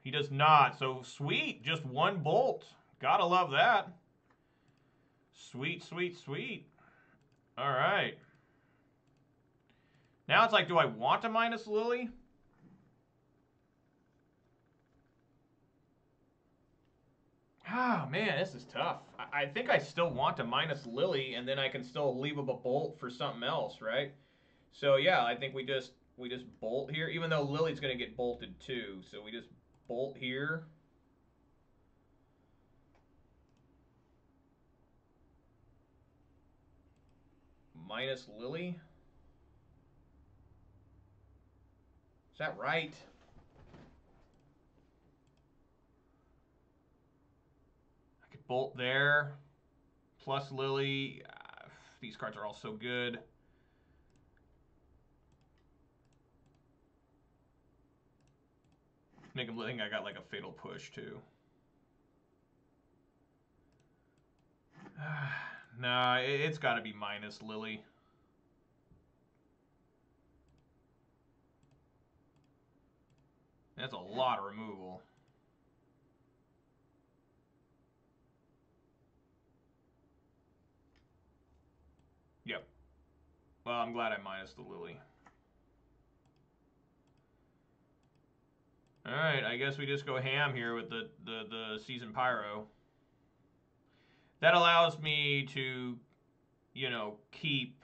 He does not. So, sweet. Just one bolt. Gotta love that. Sweet, sweet, sweet. All right. Now it's like, do I want to minus Lily? Ah, oh, man, this is tough. I, I think I still want to minus Lily, and then I can still leave up a bolt for something else, right? So, yeah, I think we just we just bolt here, even though Lily's going to get bolted, too. So we just bolt here. Minus Lily. Is that right? Bolt there, plus Lily. Uh, these cards are all so good. Make them think I got like a fatal push too. Uh, nah, it, it's got to be minus Lily. That's a lot of removal. Yep. Well, I'm glad I minus the Lily. Alright, I guess we just go ham here with the, the, the Seasoned Pyro. That allows me to, you know, keep,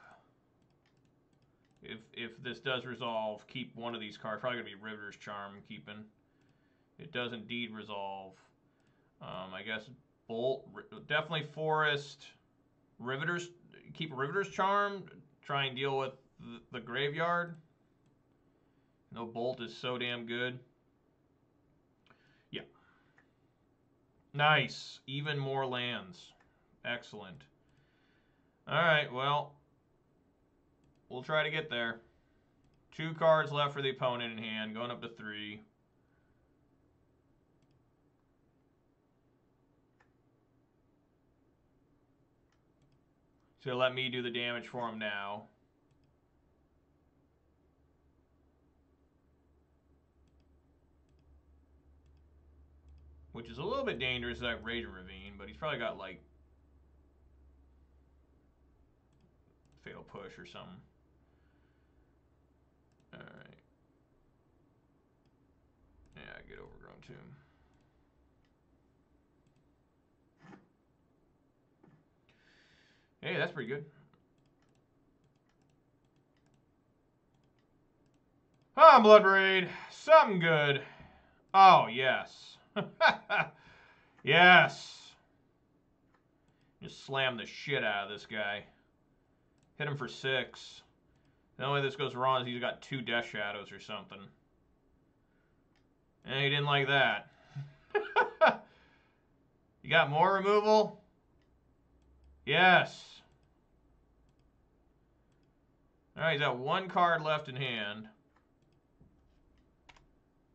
if, if this does resolve, keep one of these cards. Probably going to be Riveter's Charm keeping. It does indeed resolve. Um, I guess Bolt, definitely Forest, Riveter's, keep Riveter's Charm, try and deal with the, the graveyard. No bolt is so damn good. Yeah. Nice. Even more lands. Excellent. Alright, well, we'll try to get there. Two cards left for the opponent in hand, going up to three. So let me do the damage for him now. Which is a little bit dangerous, that Raging Ravine, but he's probably got like fatal push or something. Alright. Yeah, get Overgrown Tomb. Hey, that's pretty good. Ah, oh, Bloodbraid. Something good. Oh, yes. Yes. Just slam the shit out of this guy. Hit him for six. The only way this goes wrong is he's got two Death Shadows or something. And he didn't like that. You got more removal? Yes. Alright, he's got one card left in hand.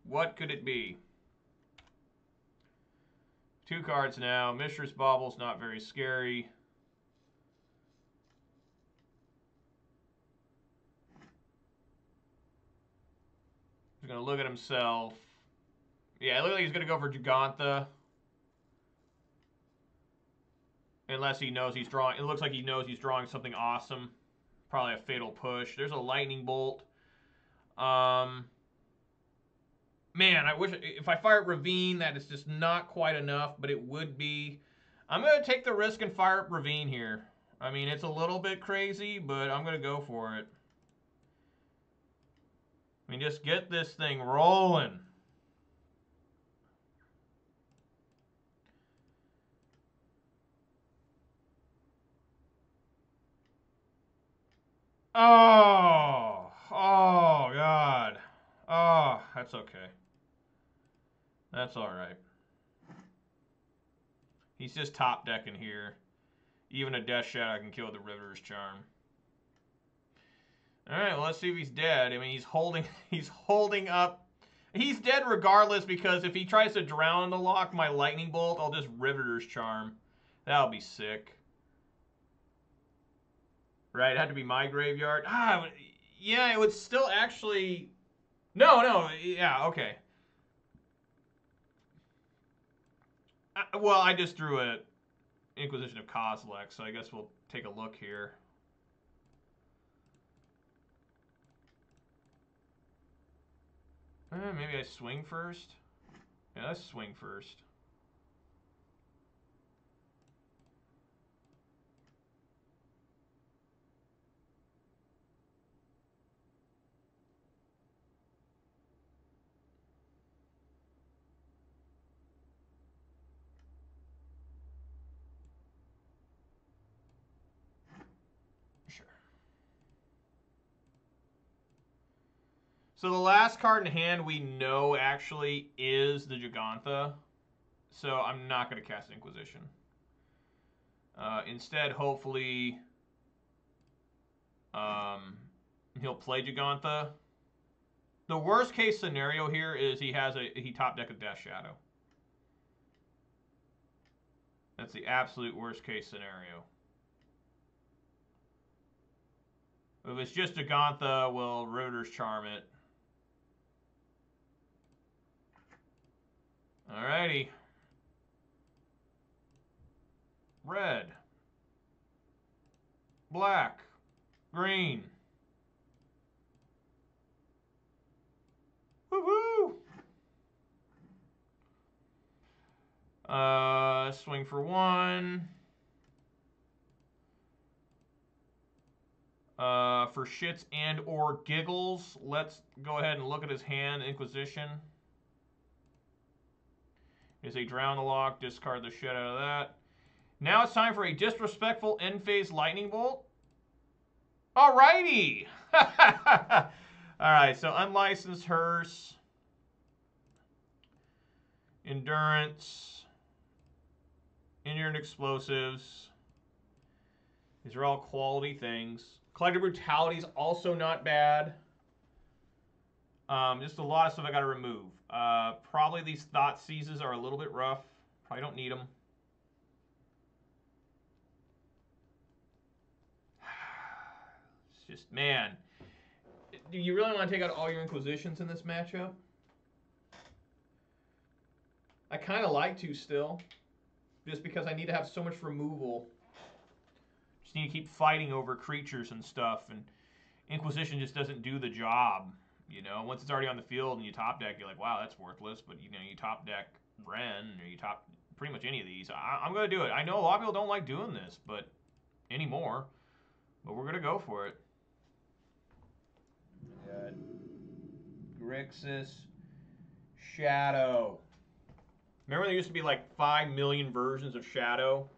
What could it be? Two cards now. Mistress Bobble's not very scary. He's going to look at himself. Yeah, it looks like he's going to go for Gigantha. Unless he knows he's drawing... It looks like he knows he's drawing something awesome. Probably a Fatal Push. There's a Lightning Bolt. Um... Man, I wish, if I fire Ravine, that is just not quite enough, but it would be. I'm going to take the risk and fire up Ravine here. I mean, it's a little bit crazy, but I'm going to go for it. I mean, just get this thing rolling. Oh, oh, God. Oh, that's okay. That's all right. He's just top decking here. Even a Death Shadow can kill the Riveter's Charm. All right, well, let's see if he's dead. I mean, he's holding. He's holding up. He's dead regardless, because if he tries to drown the lock, my Lightning Bolt, I'll just Riveter's Charm. That'll be sick. Right? It had to be my graveyard. Ah, yeah. It would still actually. No, no. Yeah. Okay. Well, I just drew a Inquisition of Kozilek, so I guess we'll take a look here. Uh, maybe I swing first? Yeah, let's swing first. So the last card in hand we know actually is the Gigantha. So I'm not going to cast Inquisition. Uh, instead, hopefully, um, he'll play Gigantha. The worst case scenario here is he has a he top deck a Death Shadow. That's the absolute worst case scenario. If it's just Gigantha, well, Riveter's Charm it. Alrighty. Red. Black. Green. Woohoo! Uh, swing for one. Uh, for shits and or giggles, let's go ahead and look at his hand, Inquisition. Is a drown the lock, discard the shit out of that. Now it's time for a disrespectful end phase Lightning Bolt. Alrighty! Alright, so Unlicensed Hearse. Endurance. Inerrant Explosives. These are all quality things. Collective Brutality is also not bad. Um, just a lot of stuff I gotta remove. Uh, probably these Thoughtseizes are a little bit rough. Probably don't need them. It's just, man. Do you really want to take out all your Inquisitions in this matchup? I kind of like to still. Just because I need to have so much removal. Just need to keep fighting over creatures and stuff. And Inquisition just doesn't do the job. You know, once it's already on the field and you top deck, you're like, wow, that's worthless. But, you know, you top deck Ren or you top pretty much any of these. I, I'm going to do it. I know a lot of people don't like doing this, but anymore. But we're going to go for it. We got Grixis Shadow. Remember there used to be like five million versions of Shadow?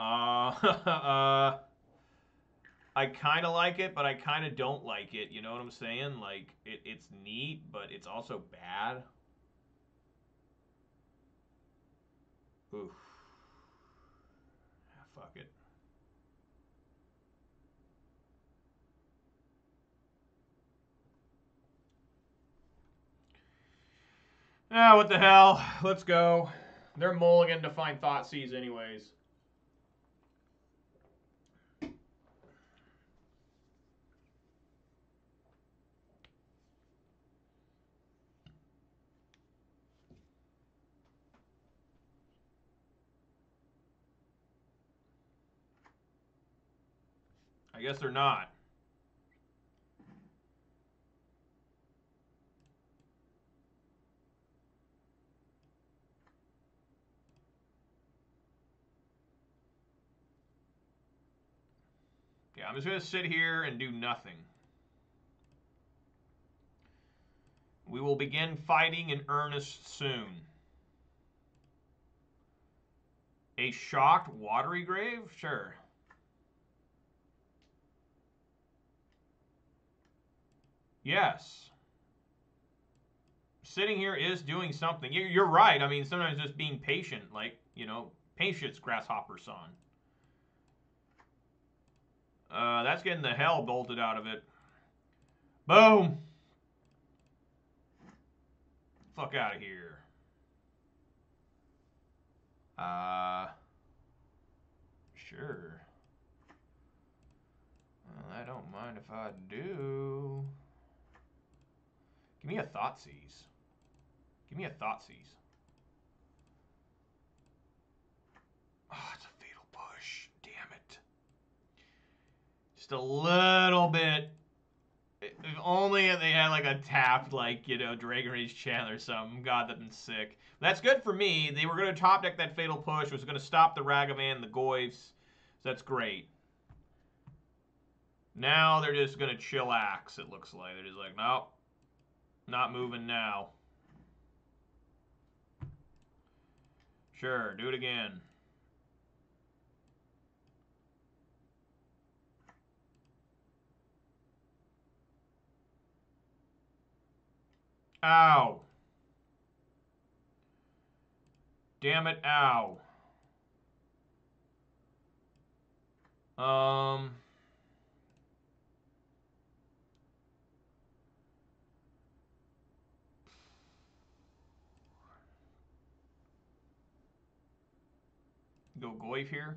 Uh, uh... I kind of like it, but I kind of don't like it. You know what I'm saying? Like, it, it's neat, but it's also bad. Oof. Ah, fuck it. Ah, what the hell. Let's go. They're mulligan to find Thoughtseize anyways. I guess they're not. Yeah, I'm just going to sit here and do nothing. We will begin fighting in earnest soon. A shocked watery grave? Sure. Yes. Sitting here is doing something. You're right. I mean, sometimes just being patient, like, you know, patience, grasshopper son. Uh, that's getting the hell bolted out of it. Boom. Fuck out of here. Uh, sure. Well, I don't mind if I do. Give me a Thoughtseize. Give me a Thoughtseize. Oh, it's a fatal push. Damn it. Just a little bit. If only they had like a tapped, like, you know, Dragon Rage Channel or something. God, that'd been sick. That's good for me. They were going to top deck that fatal push. It was going to stop the Ragavan and the Goyfs. So that's great. Now they're just going to chillax, it looks like. They're just like, nope. Not moving now. Sure, do it again. Ow. Damn it, ow. Um... Go Goyf here.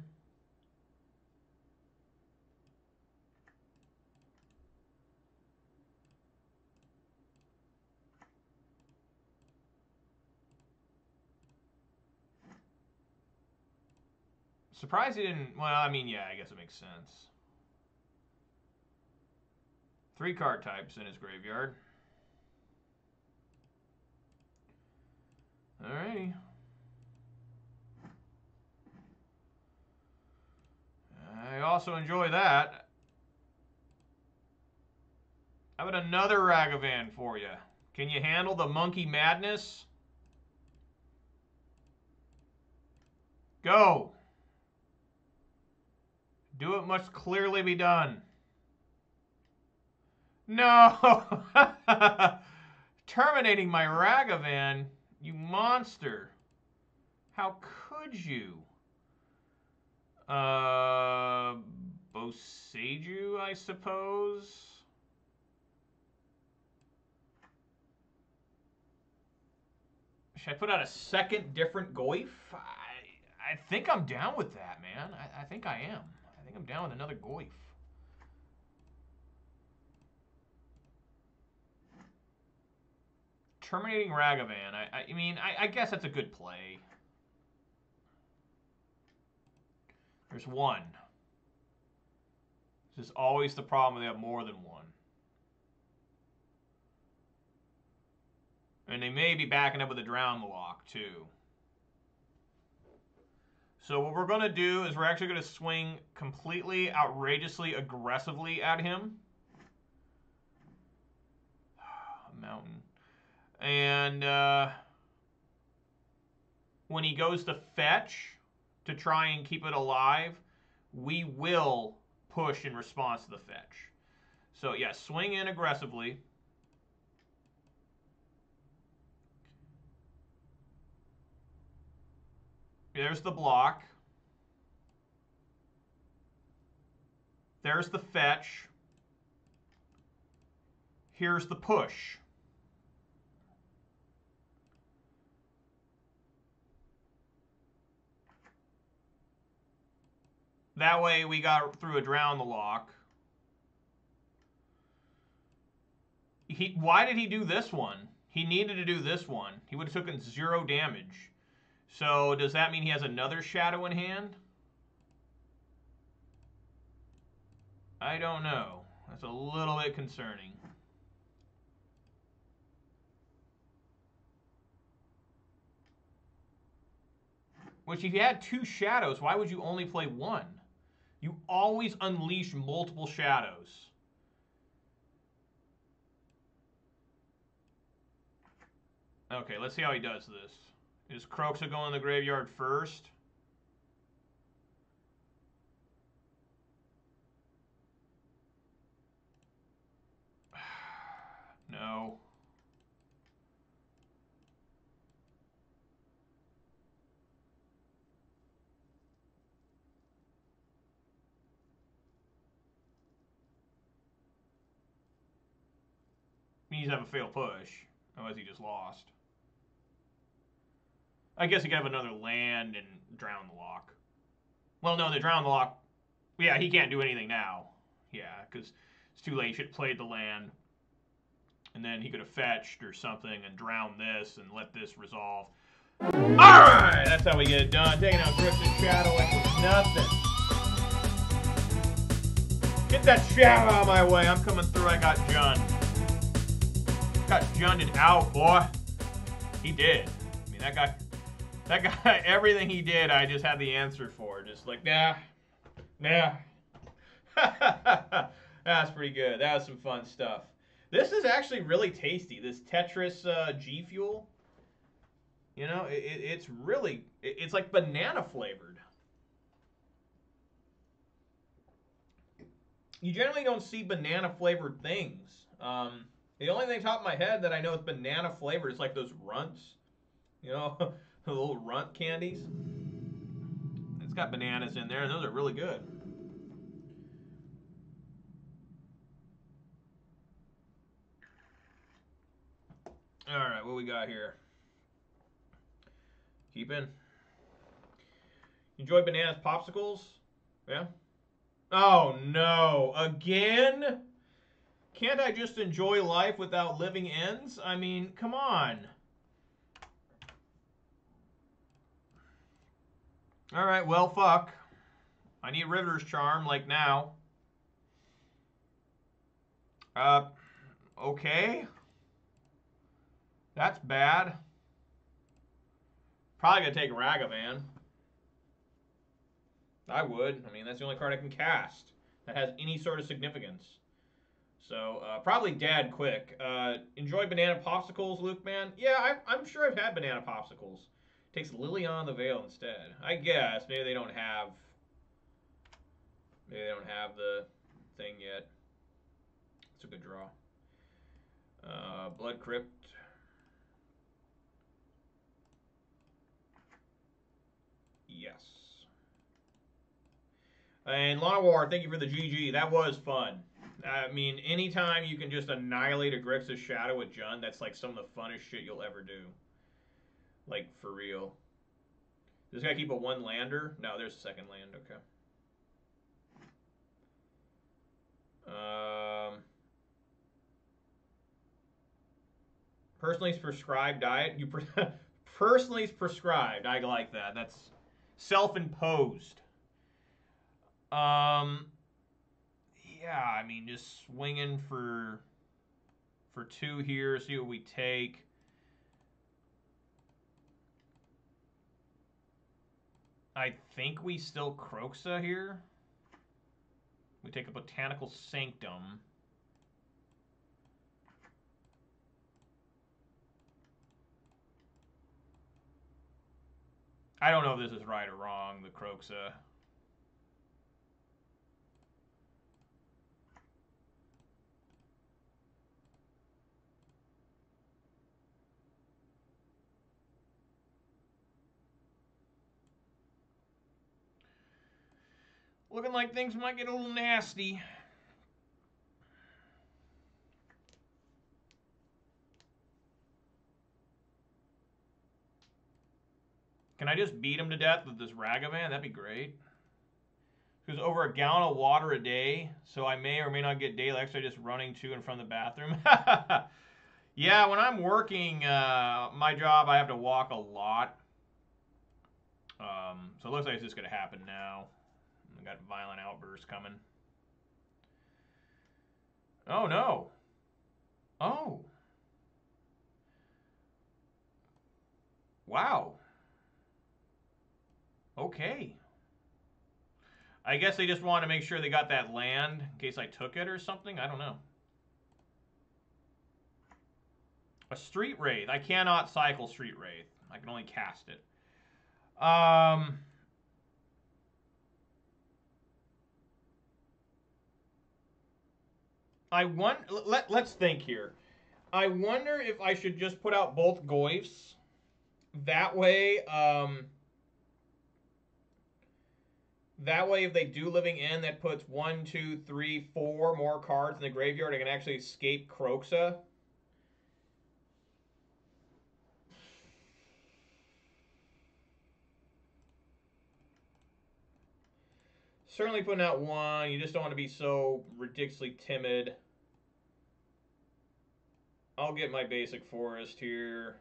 Surprised he didn't. Well, I mean, yeah, I guess it makes sense. Three card types in his graveyard. Alrighty. I also enjoy that. How about another Ragavan for you? Can you handle the monkey madness? Go. Do it must clearly be done. No. Terminating my Ragavan, you monster. How could you? Uh, Boseiju, I suppose. Should I put out a second different Goyf? I, I think I'm down with that, man. I, I think I am. I think I'm down with another Goyf. Terminating Ragavan. I, I mean, I, I guess that's a good play. There's one. This is always the problem when they have more than one. And they may be backing up with a Drown the Lock, too. So what we're going to do is we're actually going to swing completely, outrageously, aggressively at him. Mountain. And uh, when he goes to fetch... to try and keep it alive, we will push in response to the fetch. So, yeah, swing in aggressively. There's the block. There's the fetch. Here's the push. That way we got through a Drown the Lock. He, why did he do this one? He needed to do this one. He would have taken zero damage. So does that mean he has another shadow in hand? I don't know. That's a little bit concerning. Which, if you had two shadows, why would you only play one? You always unleash multiple shadows. Okay, let's see how he does this. Is Kroxa going in the graveyard first? No. He needs to have a fail push. Otherwise he just lost. I guess he could have another land and Drown the Lock. Well, no, the Drown the Lock... Yeah, he can't do anything now. Yeah, because it's too late. He should have played the land. And then he could have fetched or something and drowned this and let this resolve. Alright, that's how we get it done. Taking out Grixis Shadow with nothing. Get that shadow out of my way. I'm coming through. I got Jund. Got Junded out, boy. He did. I mean, that guy... That guy, everything he did, I just had the answer for. Just like, nah, nah. That's pretty good. That was some fun stuff. This is actually really tasty. This Tetris uh, G Fuel. You know, it, it, it's really, it, it's like banana flavored. You generally don't see banana flavored things. Um, the only thing top of my head that I know is banana flavored is like those runts. You know. The little runt candies. It's got bananas in there, and those are really good. All right, what we got here? Keep in. Enjoy bananas popsicles? Yeah? Oh, no. Again? Can't I just enjoy life without living ends? I mean, come on. Alright, well, fuck. I need Riveter's Charm, like, now. Uh, okay. That's bad. Probably gonna take Ragavan. I would. I mean, that's the only card I can cast that has any sort of significance. So, uh, probably dad quick. Uh, enjoy banana popsicles, Luke, man? Yeah, I, I'm sure I've had banana popsicles. Takes Liliana of the Veil instead. I guess. Maybe they don't have... Maybe they don't have the thing yet. It's a good draw. Uh, Blood Crypt. Yes. And Lana War, thank you for the G G. That was fun. I mean, anytime you can just annihilate a Grixis Shadow with Jund, that's like some of the funnest shit you'll ever do. Like, for real. This guy keep a one-lander? No, there's a second land. Okay. Um, personally prescribed diet. You pre personally prescribed. I like that. That's self-imposed. Um, yeah, I mean, just swinging for, for two here. See what we take. I think we still Kroxa here. We take a Botanical Sanctum. I don't know if this is right or wrong, the Kroxa. Looking like things might get a little nasty. Can I just beat him to death with this Ragavan? That'd be great. Because over a gallon of water a day, so I may or may not get daily exercise just running to and from the bathroom. Yeah, when I'm working, uh, my job, I have to walk a lot. Um, so it looks like it's just going to happen now. We got Violent Outburst coming. Oh, no. Oh. Wow. Okay. I guess they just wanted to make sure they got that land in case I took it or something. I don't know. A Street Wraith. I cannot cycle Street Wraith. I can only cast it. Um, I want, let, let's think here. I wonder if I should just put out both Goyfs. That way, um... That way, if they do Living End, that puts one, two, three, four more cards in the graveyard. I can actually escape Kroxa. Certainly putting out one. You just don't want to be so ridiculously timid. I'll get my basic forest here.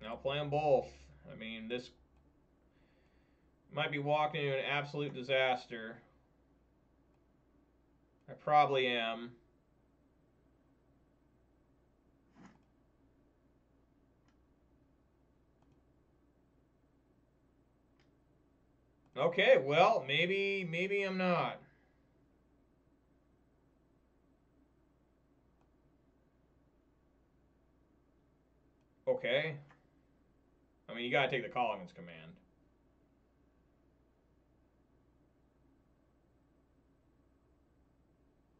And I'll play them both. I mean, this... might be walking into an absolute disaster. I probably am. Okay, well, maybe, maybe I'm not. Okay. I mean, you gotta take the Kolaghan's Command.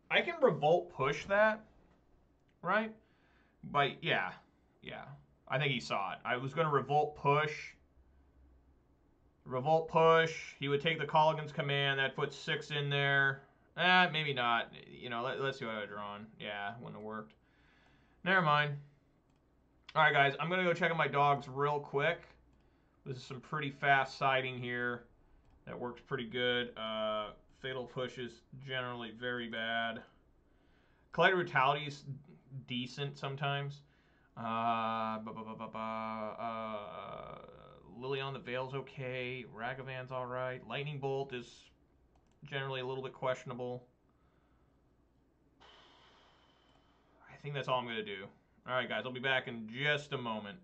I can revolt push that, right? But yeah, yeah. I think he saw it. I was going to revolt push. Revolt push. He would take the Kolaghan's Command. That puts six in there. Eh, maybe not. You know, let, let's see what I've drawn. Yeah, wouldn't have worked. Never mind. All right, guys. I'm going to go check on my dogs real quick. This is some pretty fast siding here. That works pretty good. Uh... Fatal Push is generally very bad. Collective Brutality is decent sometimes. Uh, bu -bu -bu -bu -bu. uh Liliana of the Veil is okay. Ragavan's alright. Lightning Bolt is generally a little bit questionable. I think that's all I'm going to do. Alright guys, I'll be back in just a moment.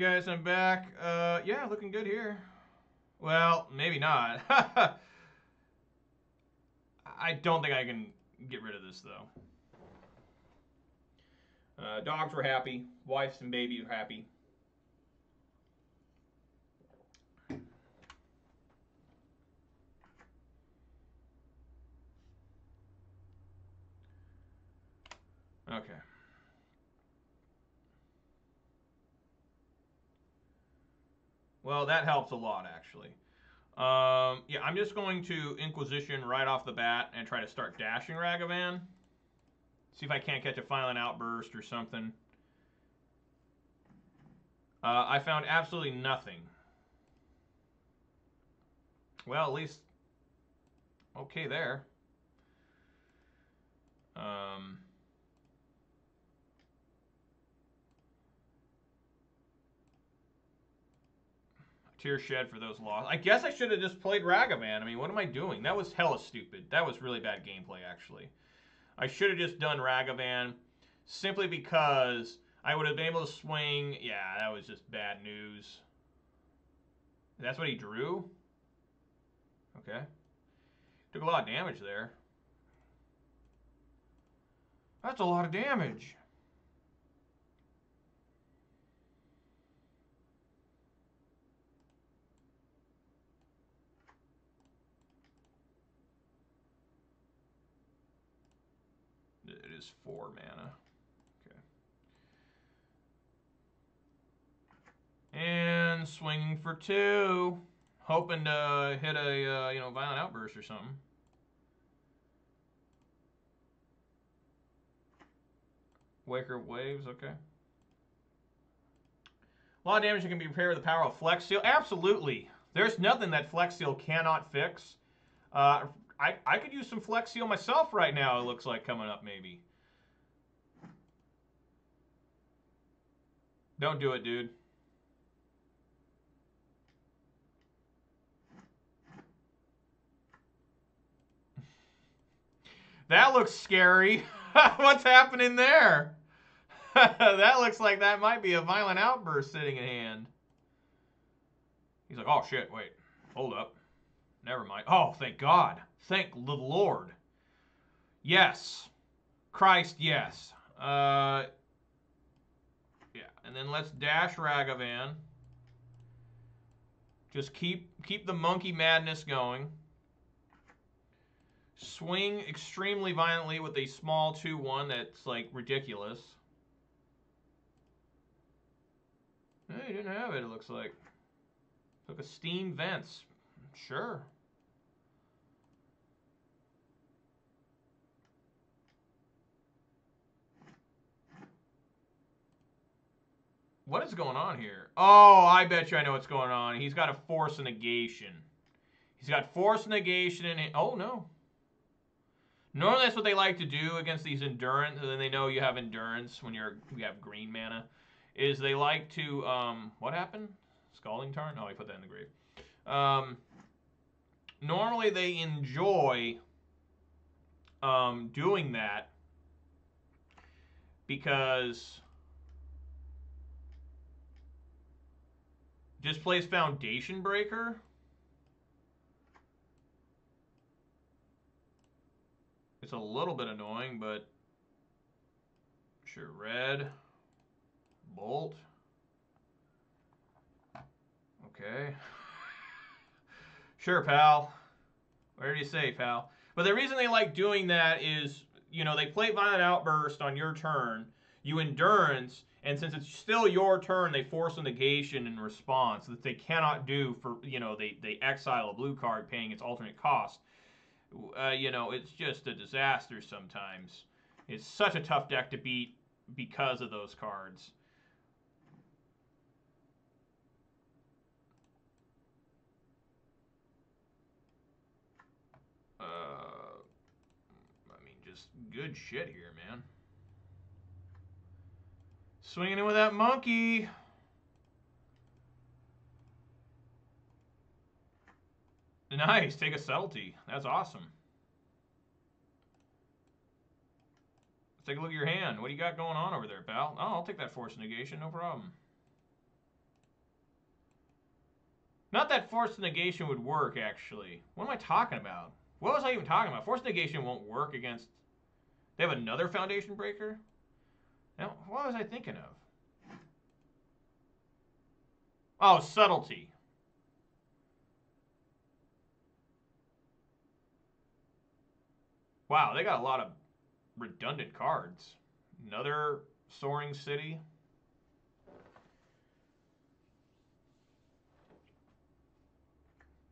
Guys, I'm back. Uh, yeah, looking good here. Well, maybe not. I don't think I can get rid of this, though. Uh, dogs were happy. Wives and baby were happy. Okay. Well, that helps a lot, actually. Um, yeah, I'm just going to Inquisition right off the bat and try to start dashing Ragavan. See if I can't catch a Violent Outburst or something. Uh, I found absolutely nothing. Well, at least... okay there. Um... Tear Shed for those lost. I guess I should have just played Ragavan. I mean, what am I doing? That was hella stupid. That was really bad gameplay, actually. I should have just done Ragavan simply because I would have been able to swing. Yeah, that was just bad news. That's what he drew? Okay. Took a lot of damage there. That's a lot of damage. Is four mana. Okay. And swinging for two. Hoping to hit a, uh, you know, Violent Outburst or something. Waker Waves, okay. A lot of damage that can be repaired with the power of Flex Seal. Absolutely. There's nothing that Flex Seal cannot fix. Uh, I, I could use some Flex Seal myself right now, it looks like, coming up, maybe. Don't do it, dude. That looks scary. What's happening there? That looks like that might be a Violent Outburst sitting in hand. He's like, oh, shit, wait. Hold up. Never mind. Oh, thank God. Thank the Lord. Yes. Christ, yes. Uh, yeah, and then let's dash Ragavan. Just keep, keep the monkey madness going. Swing extremely violently with a small two one that's, like, ridiculous. No, you didn't have it, it looks like. Took a Steam Vents. Sure. What is going on here? Oh, I bet you I know what's going on. He's got a Force of Negation. He's got Force Negation in it. Oh, no. Normally that's what they like to do against these Endurance, and then they know you have Endurance when you're you have green mana, is they like to, um, what happened? Scalding Tarn? Oh, I put that in the grave. Um, normally they enjoy, um, doing that because... just plays Foundation Breaker. It's a little bit annoying, but sure. Red Bolt. Okay. Sure, pal. Whatever you say, pal. But the reason they like doing that is, you know, they play Violent Outburst on your turn. You Endurance. And since it's still your turn, they force a negation in response that they cannot do for, you know, they, they exile a blue card paying its alternate cost. Uh, you know, it's just a disaster sometimes. It's such a tough deck to beat because of those cards. Uh, I mean, just good shit here, man. Swinging in with that monkey. Nice. Take a Subtlety. That's awesome. Let's take a look at your hand. What do you got going on over there, pal? Oh, I'll take that Force Negation. No problem. Not that Force Negation would work, actually. What am I talking about? What was I even talking about? Force Negation won't work against... they have another Foundation Breaker? Now, what was I thinking of? Oh, Subtlety. Wow, they got a lot of redundant cards. Another Soaring City.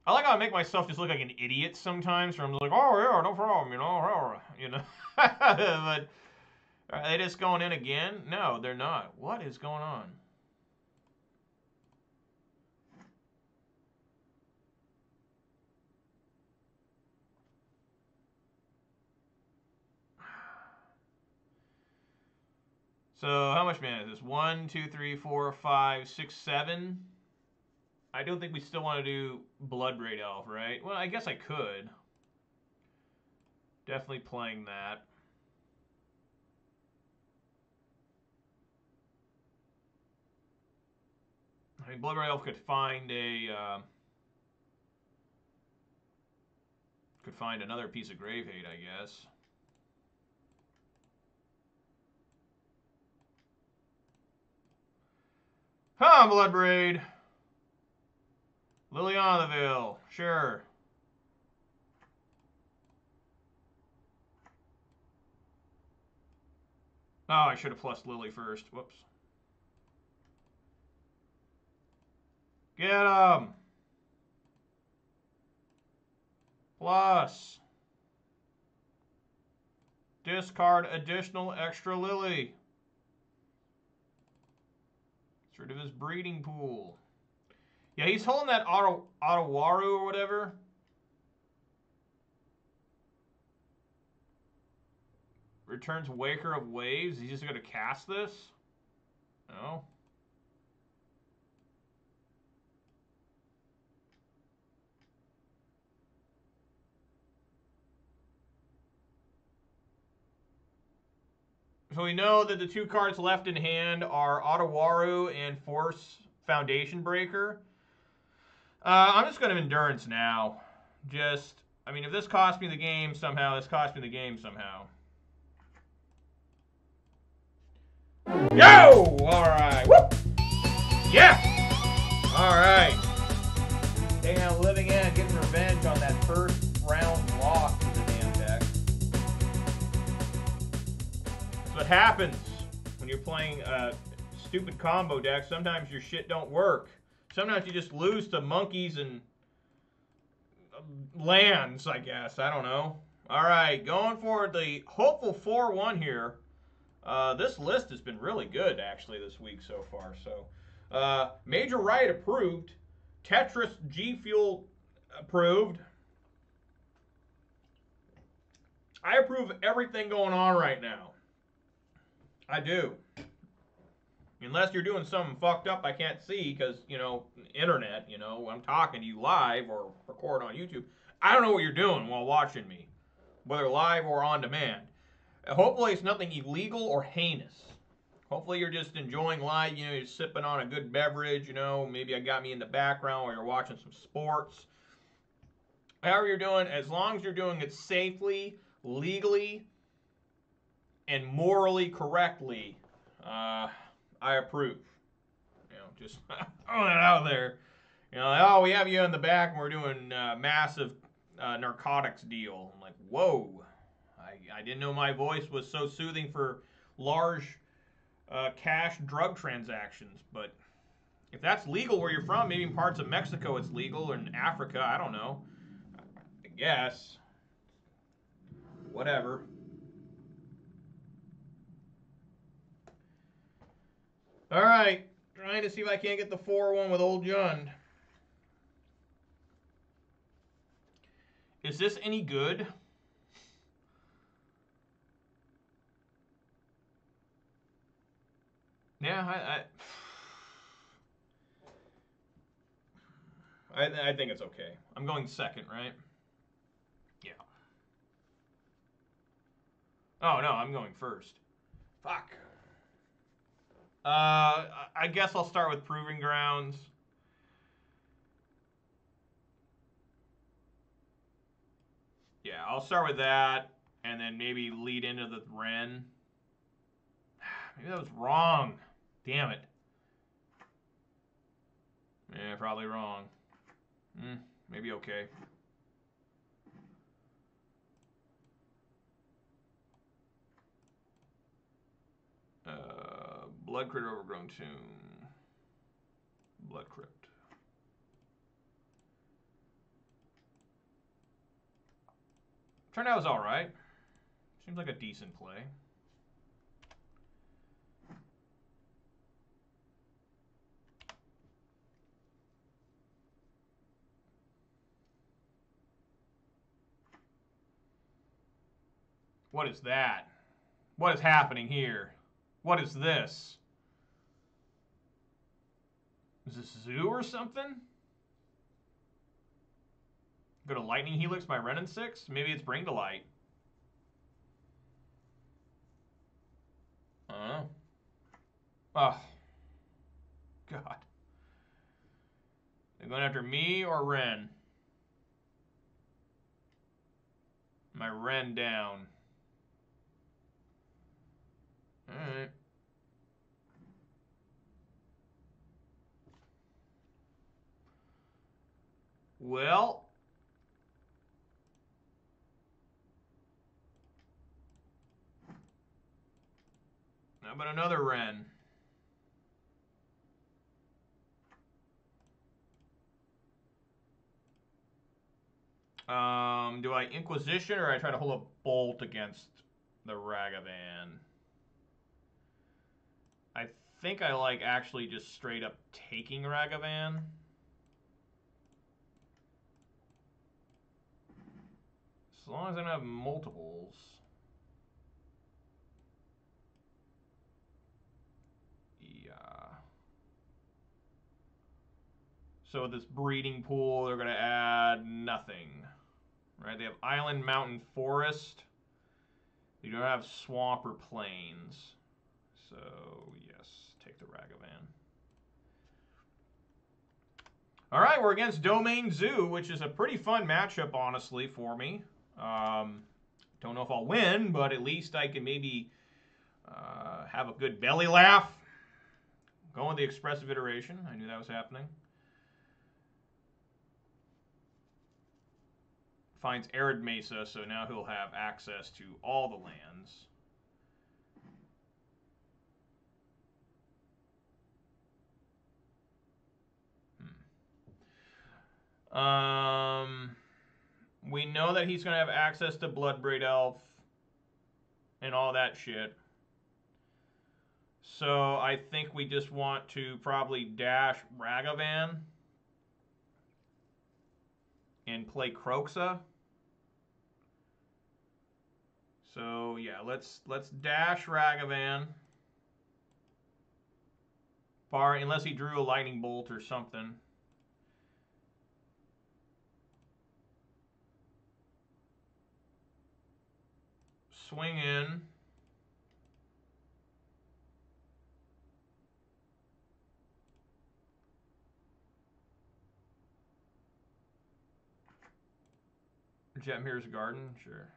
I like how I make myself just look like an idiot sometimes, where I'm like, oh, yeah, no problem, you know, you know. But are they just going in again? No, they're not. What is going on? So, how much mana is this? One, two, three, four, five, six, seven. I don't think we still want to do Bloodbraid Elf, right? Well, I guess I could. Definitely playing that. I mean, Bloodbraid Elf could find a... Uh, could find another piece of Gravehate, I guess. Huh, Bloodbraid! Liliana of the Veil, sure. Oh, I should have plus Lily first. Whoops. Get him! Plus. Discard additional extra Lily. Sort of his breeding pool. Yeah, he's holding that Ottawaru or whatever. Returns Waker of Waves. He's just going to cast this? No. So we know that the two cards left in hand are Ottawaru and Force Foundation Breaker. Uh, I'm just going to Endurance now. Just, I mean, if this cost me the game somehow, this cost me the game somehow. Yo! Alright. Whoop! Yeah! Alright. Taking out Living End, getting revenge on that first round loss to the damn deck. That's what happens when you're playing uh, stupid combo decks. Sometimes your shit don't work. Sometimes you just lose to monkeys and lands, I guess. I don't know. All right, going for the hopeful four one here. Uh, this list has been really good, actually, this week so far. So, uh, Major Riot approved. Tetris G Fuel approved. I approve everything going on right now. I do. Unless you're doing something fucked up I can't see because, you know, internet, you know, I'm talking to you live or record on YouTube. I don't know what you're doing while watching me, whether live or on demand. Hopefully it's nothing illegal or heinous. Hopefully you're just enjoying live, you know, you're sipping on a good beverage, you know, maybe I got me in the background while you're watching some sports. However you're doing, as long as you're doing it safely, legally, and morally correctly, uh... I approve. You know, just throwing it out there. You know, like, oh, we have you in the back and we're doing a massive uh, narcotics deal. I'm like, whoa. I, I didn't know my voice was so soothing for large uh, cash drug transactions. But if that's legal where you're from, maybe in parts of Mexico it's legal, or in Africa, I don't know. I guess. Whatever. All right, trying to see if I can't get the four one with old Jund. Is this any good? Yeah, I, I, I, I think it's okay. I'm going second, right? Yeah. Oh no, I'm going first. Fuck. Uh, I guess I'll start with Proving Grounds. Yeah, I'll start with that, and then maybe lead into the Ren. Maybe that was wrong. Damn it. Yeah, probably wrong. Mm, maybe okay. Uh... Blood Crypt, Overgrown Tomb. Blood Crypt. Turned out it was alright. Seems like a decent play. What is that? What is happening here? What is this? Is this zoo or something? Go to Lightning Helix by Renin six? Maybe it's Bring to Light. I don't know. Oh. God. They're going after me or Ren? My Ren down. Alright. Well. How about another Ren? Um, do I Inquisition or I try to hold a bolt against the Ragavan? I think I like actually just straight up taking Ragavan. As long as I don't have multiples. Yeah. So with this breeding pool, they're going to add nothing. Right? They have island, mountain, forest. They don't have swamp or plains. So, yes, take the Ragavan. All right, we're against Domain Zoo, which is a pretty fun matchup, honestly, for me. Um, don't know if I'll win, but at least I can maybe uh, have a good belly laugh. Going with the expressive iteration. I knew that was happening. Finds Arid Mesa, so now he'll have access to all the lands. Um, we know that he's going to have access to Bloodbraid Elf and all that shit. So I think we just want to probably dash Ragavan and play Kroxa. So yeah, let's let's dash Ragavan. Bar unless he drew a lightning bolt or something. Swing in. Jetmir's Garden, sure.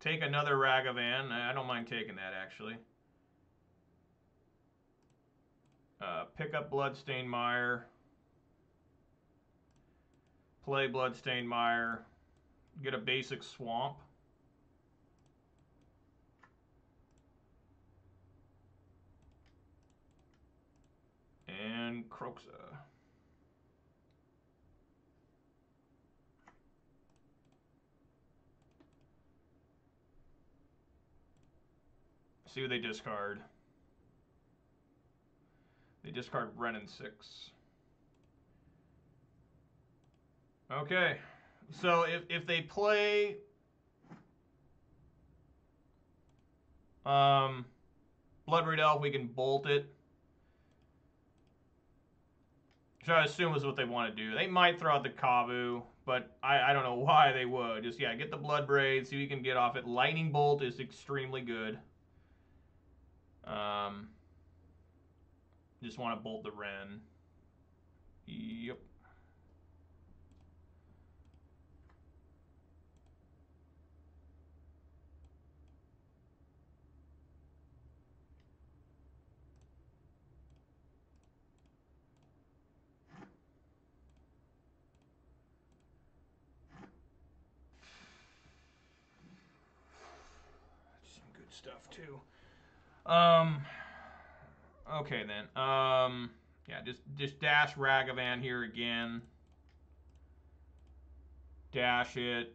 Take another Ragavan. I don't mind taking that, actually. Uh, pick up Bloodstained Mire. Play Bloodstained Mire. Get a basic swamp. And Kroxa. See what they discard. They discard Renin six. Okay. So if, if they play um, Bloodbraid Elf, we can bolt it. Which I assume is what they want to do. They might throw out the Kabu, but I, I don't know why they would. Just, yeah, get the Bloodbraid, see what you can get off it. Lightning Bolt is extremely good. Um, just want to bolt the Ren. Yep. Stuff too. Um, okay then. Um, yeah, just just dash Ragavan here again. dash it.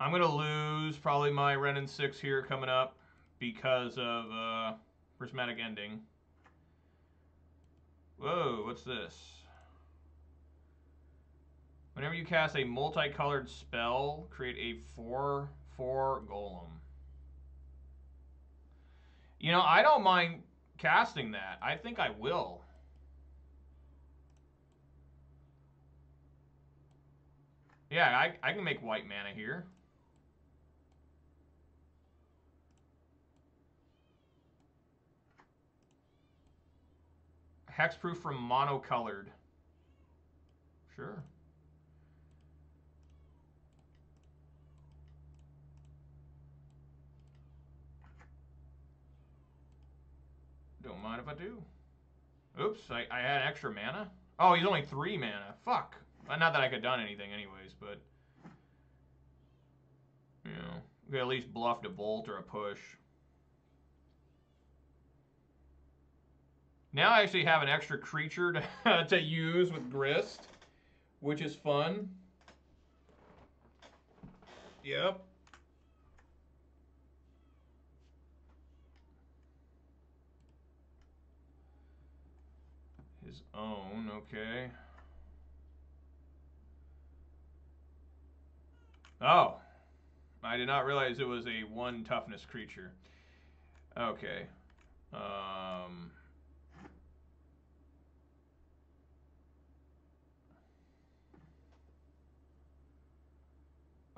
I'm going to lose probably my Renin six here coming up because of uh, Prismatic Ending. Whoa, what's this? Whenever you cast a multicolored spell, create a four four Golem. You know, I don't mind casting that. I think I will. Yeah, I, I can make white mana here. Hexproof from monocolored. Sure. Don't mind if I do. Oops, I, I had extra mana. Oh, he's only three mana. Fuck. Not that I could have done anything anyways, but... You know, we could at least bluff a bolt or a push. Now I actually have an extra creature to, to use with Grist, which is fun. Yep. His own, okay. Oh, I did not realize it was a one toughness creature. Okay. Um...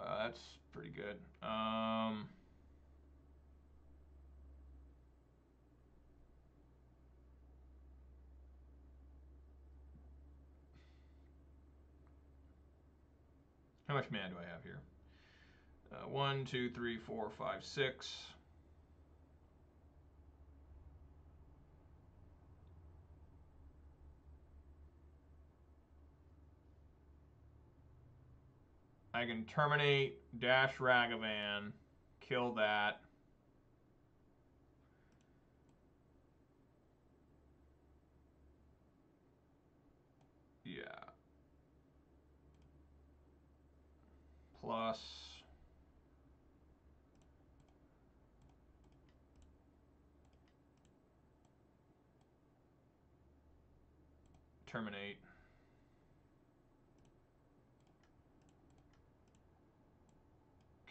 Uh, that's pretty good. Um, how much mana do I have here? Uh, one, two, three, four, five, six. I can terminate, dash Ragavan, kill that. Yeah. Plus. Terminate.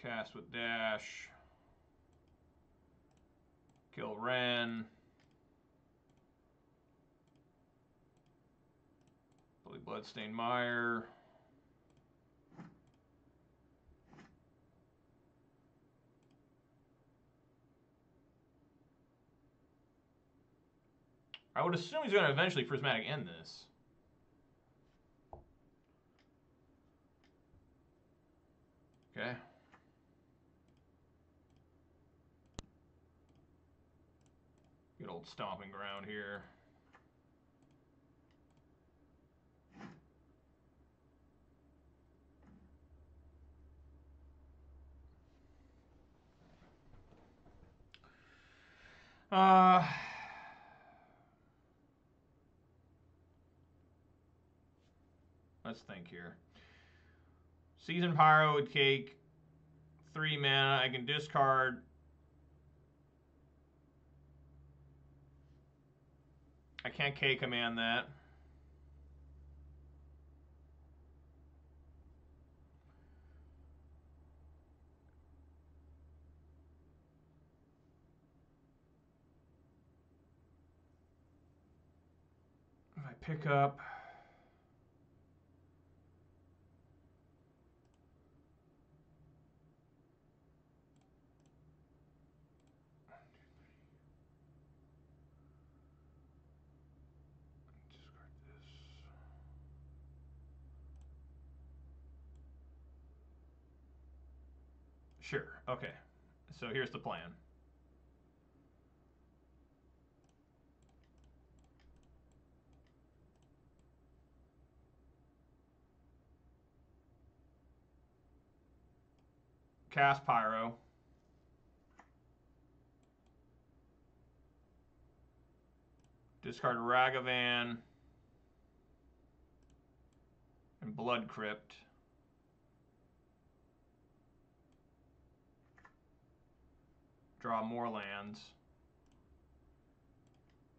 Cast with dash. Kill Ren. Bloody Bloodstained Mire. I would assume he's going to eventually Prismatic End this. Okay. Good old stomping ground here. Uh, let's think here. Seasoned Pyro would take three mana. I can discard. I can't K command that. If I pick up Sure, okay. So here's the plan. Cast Pyro. Discard Ragavan. and Blood Crypt. Draw more lands.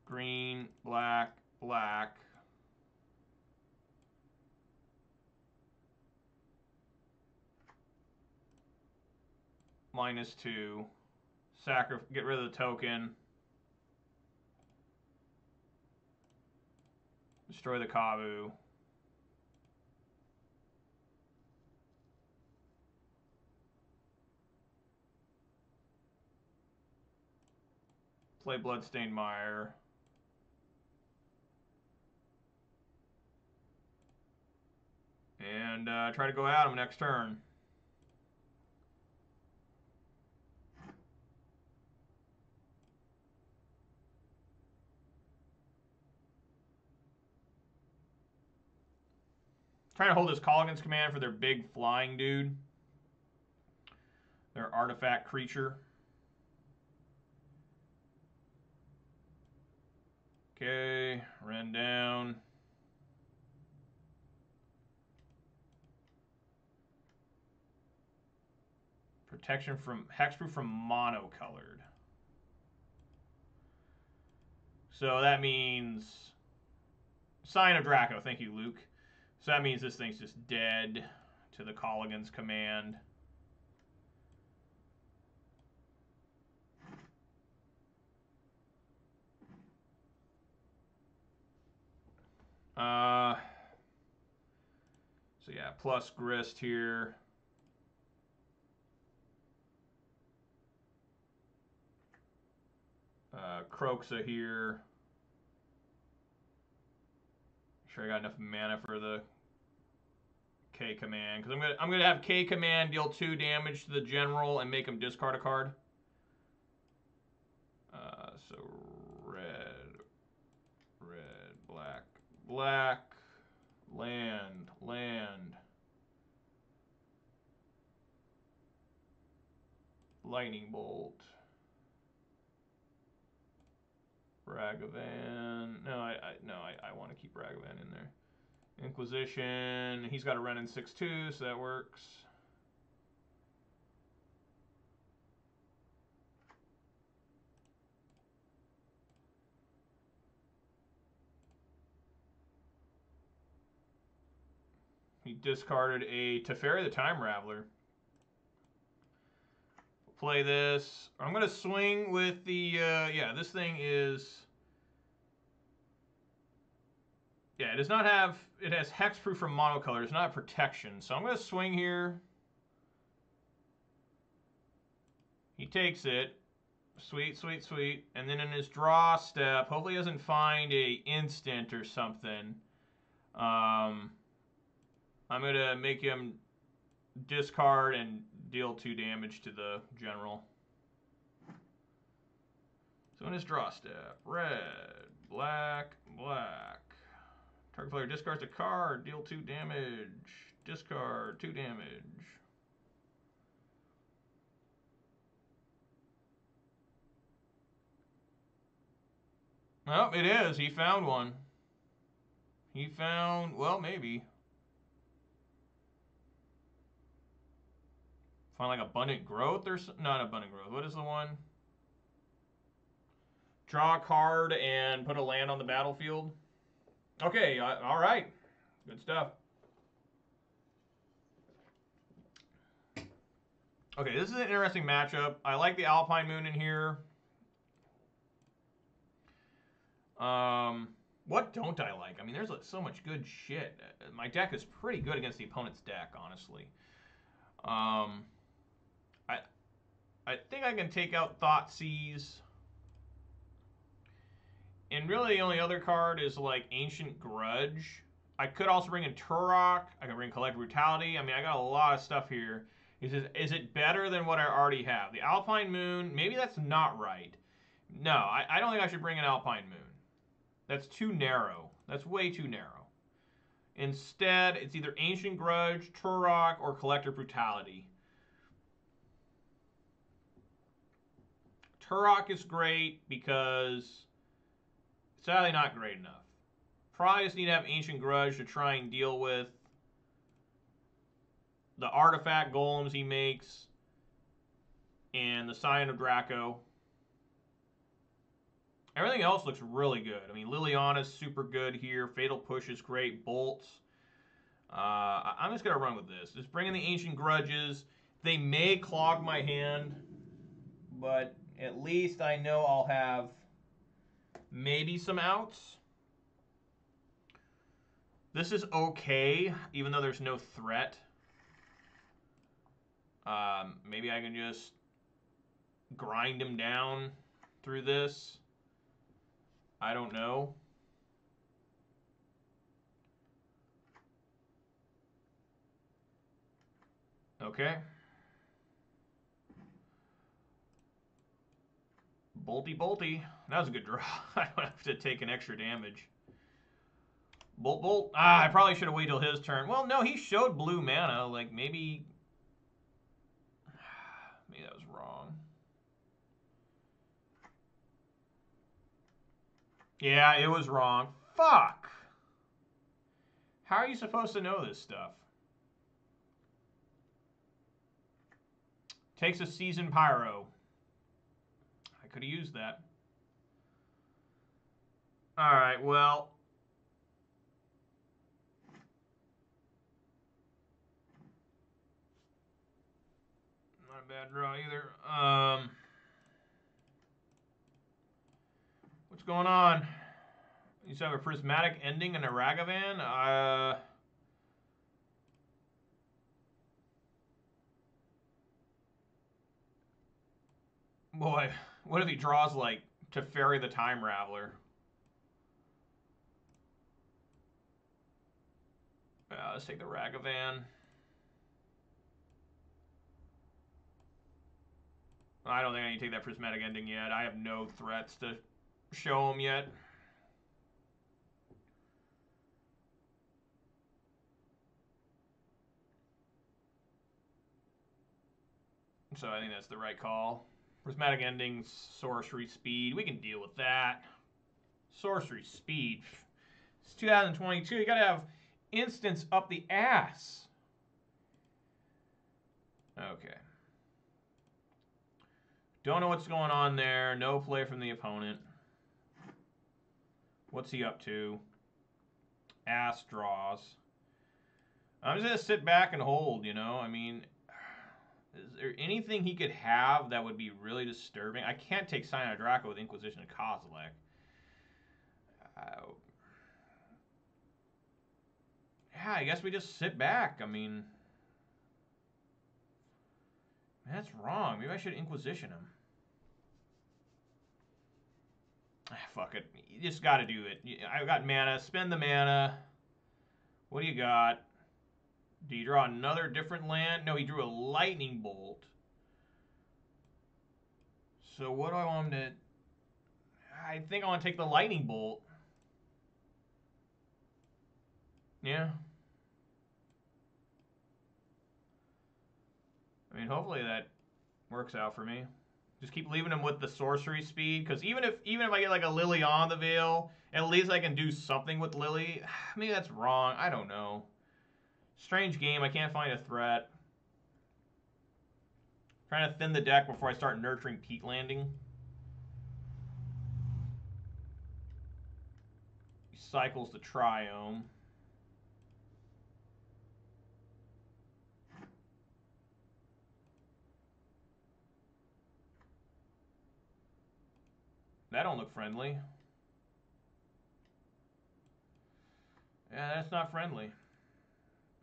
Green, black, black. Minus two. Sacrifice, get rid of the token. Destroy the Kabu. Play Bloodstained Mire. And uh, try to go at him next turn. Trying to hold this Kolaghan's Command for their big flying dude. Their artifact creature. Okay, run down. Protection from hexproof from monocolored. So that means Sign of Draco. Thank you, Luke. So that means this thing's just dead to the Kolaghan's Command. Uh, so yeah, plus Grist here. Uh, Kroxa here. Sure I got enough mana for the K Command, because I'm gonna I'm gonna have K Command deal two damage to the general and make him discard a card. Uh, so red, red, black, black, land, land, lightning bolt, Ragavan. No, I, I no, I, I want to keep Ragavan in there. Inquisition, he's got a run in six two, so that works. He discarded a Teferi the Time Raveler. Play this. I'm going to swing with the, uh, yeah, this thing is... Yeah, it does not have, it has hexproof from monocolor. It's not protection. So I'm going to swing here. He takes it. Sweet, sweet, sweet. And then in his draw step, hopefully he doesn't find a instant or something. Um, I'm going to make him discard and deal two damage to the general. So in his draw step, red, black, black. Target player discards a card, deal two damage. Discard two damage. Oh, it is. He found one. He found, well, maybe. Find like Abundant Growth or something? Not Abundant Growth. What is the one? Draw a card and put a land on the battlefield. Okay, all right. Good stuff. Okay, this is an interesting matchup. I like the Alpine Moon in here. Um, what don't I like? I mean, there's so much good shit. My deck is pretty good against the opponent's deck, honestly. Um, I, I think I can take out Thoughtseize. And really, the only other card is, like, Ancient Grudge. I could also bring in Turok. I could bring Collective Brutality. I mean, I got a lot of stuff here. Is it, is it better than what I already have? The Alpine Moon, maybe that's not right. No, I, I don't think I should bring an Alpine Moon. That's too narrow. That's way too narrow. Instead, it's either Ancient Grudge, Turok, or Collective Brutality. Turok is great because... sadly, not great enough. Probably just need to have Ancient Grudge to try and deal with the artifact golems he makes, and the Scion of Draco. Everything else looks really good. I mean, Liliana's super good here. Fatal Push is great. Bolts. Uh, I'm just going to run with this. Just bring in the Ancient Grudges. They may clog my hand, but at least I know I'll have maybe some outs. This is okay, even though there's no threat. Um, maybe I can just grind him down through this. I don't know. Okay. Bolty, bolty. That was a good draw. I don't have to take an extra damage. Bolt, bolt. Ah, I probably should have waited till his turn. Well, no, he showed blue mana. Like, maybe... Maybe that was wrong. Yeah, it was wrong. Fuck! How are you supposed to know this stuff? Takes a Seasoned Pyro. I could have used that. Alright, well... bad draw either. Um, what's going on? You used to have a prismatic ending and a Ragavan. Uh, boy, what if he draws like Teferi the Time Raveler? Uh, let's take the Ragavan. I don't think I need to take that prismatic ending yet. I have no threats to show him yet. So I think that's the right call. Prismatic endings, sorcery speed. We can deal with that. Sorcery speed. It's two thousand twenty-two. You gotta have instants up the ass. Okay. Don't know what's going on there. No play from the opponent. What's he up to? Ass draws. I'm just going to sit back and hold, you know? I mean, is there anything he could have that would be really disturbing? I can't take Scion of Draco with Inquisition of Kozilek. Uh, yeah, I guess we just sit back. I mean, that's wrong. Maybe I should Inquisition him. Ah, fuck it. You just gotta do it. I've got mana. Spend the mana. What do you got? Do you draw another different land? No, he drew a lightning bolt. So what do I want him to... I think I want to take the lightning bolt. Yeah. I mean, hopefully that works out for me. Just keep leaving him with the sorcery speed, because even if even if I get like a Liliana of the Veil, at least I can do something with Lily. Maybe that's wrong. I don't know. Strange game. I can't find a threat. Trying to thin the deck before I start nurturing peak landing. He cycles the Triome. That don't look friendly. Yeah, that's not friendly.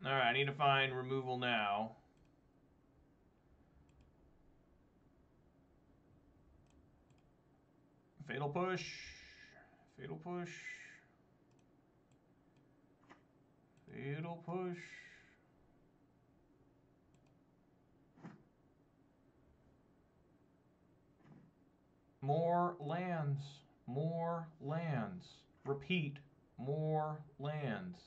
Alright, I need to find removal now. Fatal Push. Fatal Push. Fatal Push. More lands, more lands. Repeat, more lands.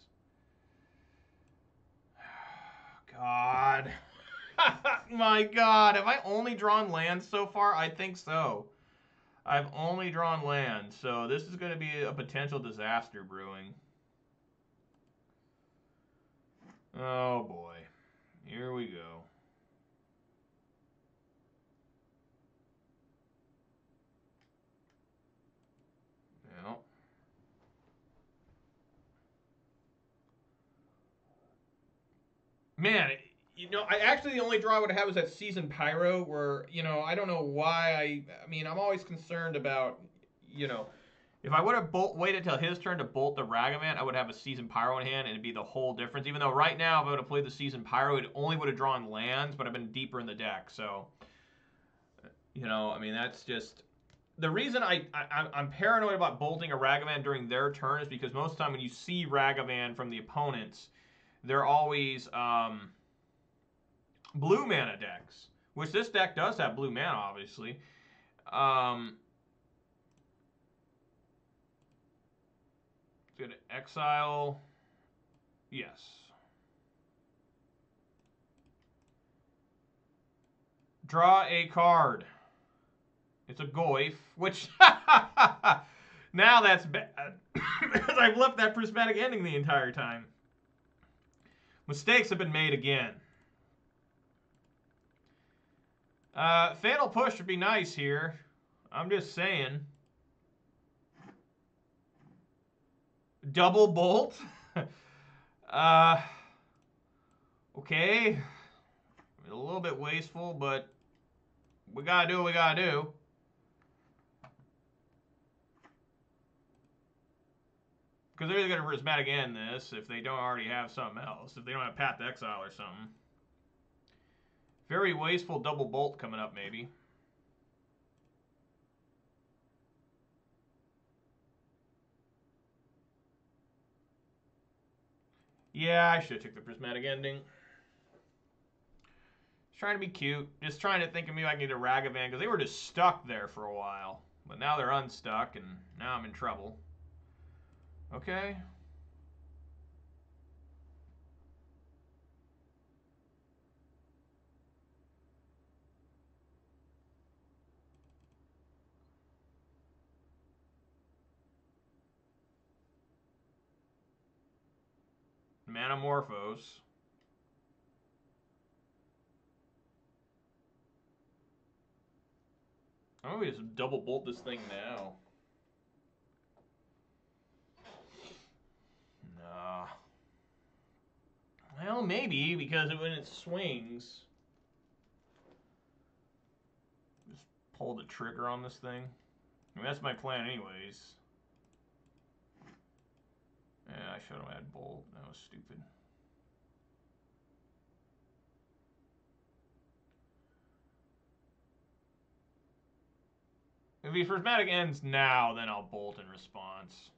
God. My God, have I only drawn lands so far? I think so. I've only drawn lands, so this is going to be a potential disaster brewing. Oh, boy. Here we go. Now. Man, you know, I actually the only draw I would have was that Seasoned Pyro where, you know, I don't know why I, I mean, I'm always concerned about, you know, if I would have bolt, waited until his turn to bolt the Ragavan, I would have a Seasoned Pyro in hand, and it'd be the whole difference. Even though right now, if I would have played the Seasoned Pyro, it only would have drawn lands, but I've been deeper in the deck. So, you know, I mean, that's just... The reason I, I, I'm paranoid about bolting a Ragavan during their turn is because most of the time when you see Ragavan from the opponents, they're always um, blue mana decks, which this deck does have blue mana, obviously. Um... Gonna exile, yes. Draw a card. It's a Goyf, which now that's bad because I've left that prismatic ending the entire time. Mistakes have been made again. Uh, Fatal Push would be nice here. I'm just saying. Double bolt. uh, okay. A little bit wasteful, but we gotta do what we gotta do. Because they're gonna prismatic end this if they don't already have something else. If they don't have Path to Exile or something. Very wasteful double bolt coming up, maybe. Yeah, I should have took the prismatic ending. Just trying to be cute. Just trying to think of me like I need a Ragavan, because they were just stuck there for a while. But now they're unstuck, and now I'm in trouble. Okay. Manamorphose. I'm gonna just double bolt this thing now. Nah. Well, maybe, because when it swings... Just pull the trigger on this thing. I mean, that's my plan anyways. Yeah, I should have had bolt. That was stupid. If the prismatic ends now, then I'll bolt in response.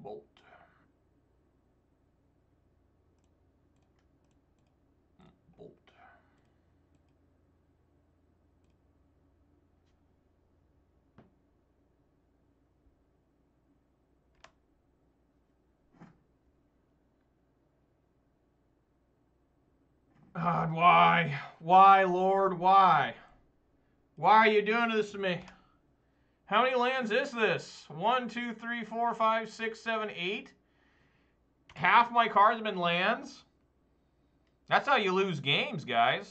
Bolt. God, why? Why, Lord, why? Why are you doing this to me? How many lands is this? One, two, three, four, five, six, seven, eight? Half my cards have been lands? That's how you lose games, guys.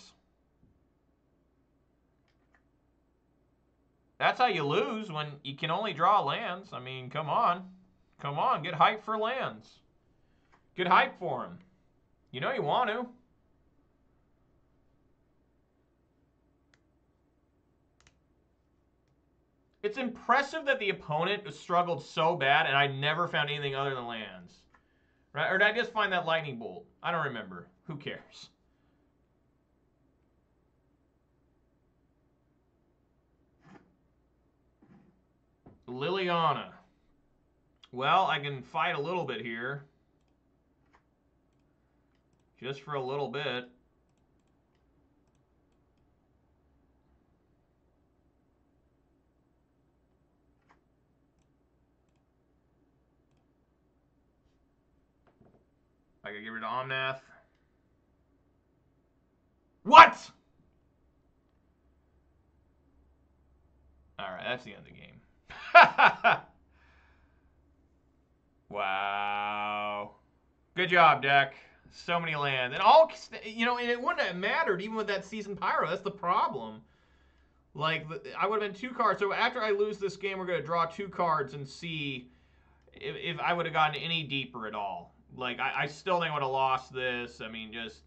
That's how you lose when you can only draw lands. I mean, come on. Come on, get hyped for lands. Get hyped for them. You know you want to. It's impressive that the opponent struggled so bad and I never found anything other than lands. Right? Or did I just find that lightning bolt? I don't remember. Who cares? Liliana. Well, I can fight a little bit here. Just for a little bit. I gotta get rid of Omnath. What? Alright, that's the end of the game. Wow. Good job, deck. So many lands. And all, you know, and it wouldn't have mattered even with that Seasoned Pyro. That's the problem. Like, I would have been two cards. So after I lose this game, we're going to draw two cards and see if, if I would have gotten any deeper at all. Like, I, I still think I would have lost this. I mean, just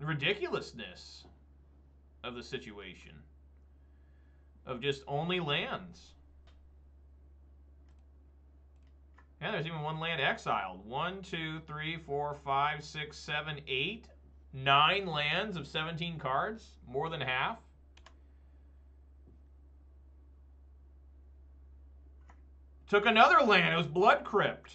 the ridiculousness of the situation. Of just only lands. Yeah, there's even one land exiled. One, two, three, four, five, six, seven, eight, nine lands of seventeen cards. More than half. Took another land. It was Blood Crypt.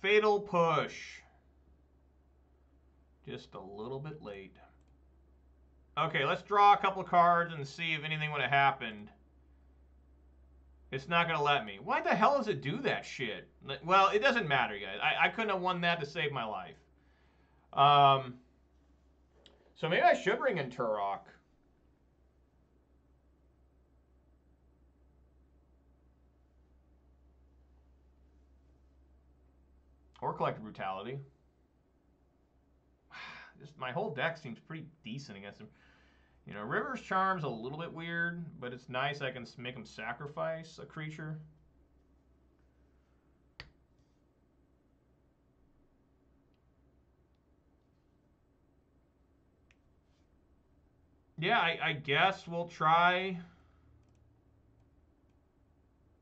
Fatal Push. Just a little bit late. Okay, let's draw a couple cards and see if anything would have happened. It's not going to let me. Why the hell does it do that shit? Well, it doesn't matter, guys. I, I couldn't have won that to save my life. Um, so maybe I should bring in Turok. Or Collective Brutality. Just my whole deck seems pretty decent against him. You know, Riveter's Charm's a little bit weird, but it's nice I can make him sacrifice a creature. Yeah, I, I guess we'll try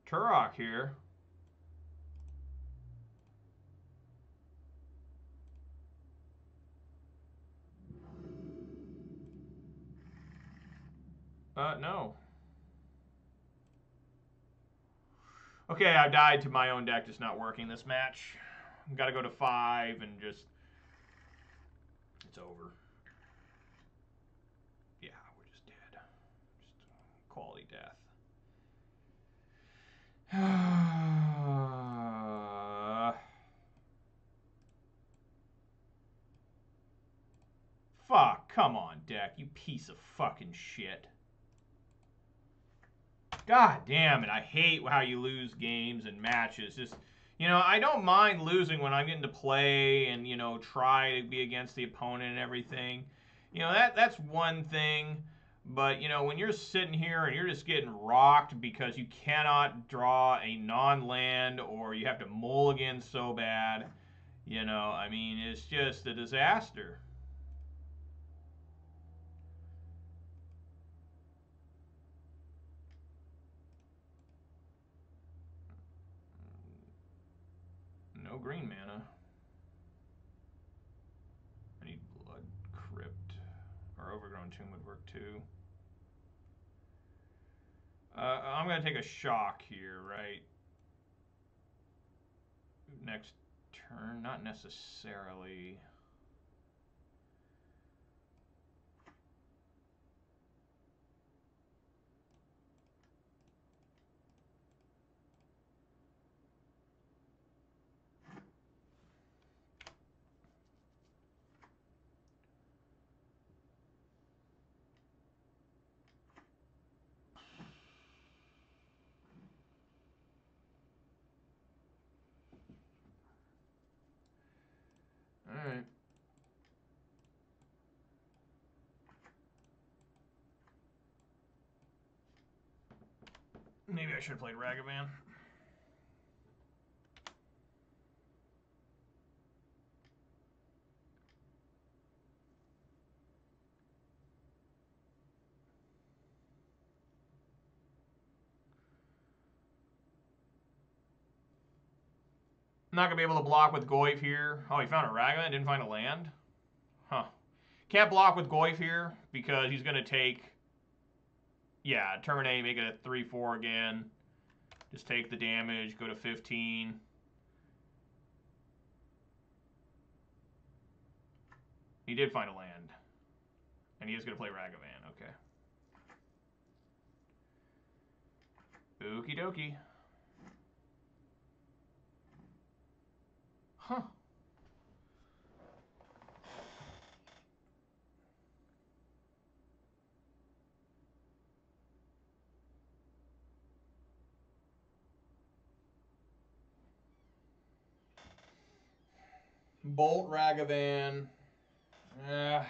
Turok here. Uh, no. Okay, I died to my own deck just not working this match. I've got to go to five and just... It's over. Yeah, we're just dead. Just quality death. Uh, fuck, come on, deck, you piece of fucking shit. God damn it, I hate how you lose games and matches. Just, you know, I don't mind losing when I'm getting to play and, you know, try to be against the opponent and everything. You know, that that's one thing. But, you know, when you're sitting here and you're just getting rocked because you cannot draw a non-land or you have to mulligan so bad, you know, I mean, it's just a disaster. No green mana. I need Blood Crypt. Or Overgrown Tomb would work too. Uh, I'm going to take a shock here, right? Next turn? Not necessarily. Maybe I should have played Ragavan. Not going to be able to block with Goyf here. Oh, he found a Ragavan, didn't find a land? Huh. Can't block with Goyf here because he's going to take... Yeah, terminate, make it a three four again. Just take the damage, go to fifteen. He did find a land. And he is going to play Ragavan, okay. Okie dokie. Huh. Bolt Ragavan. Uh.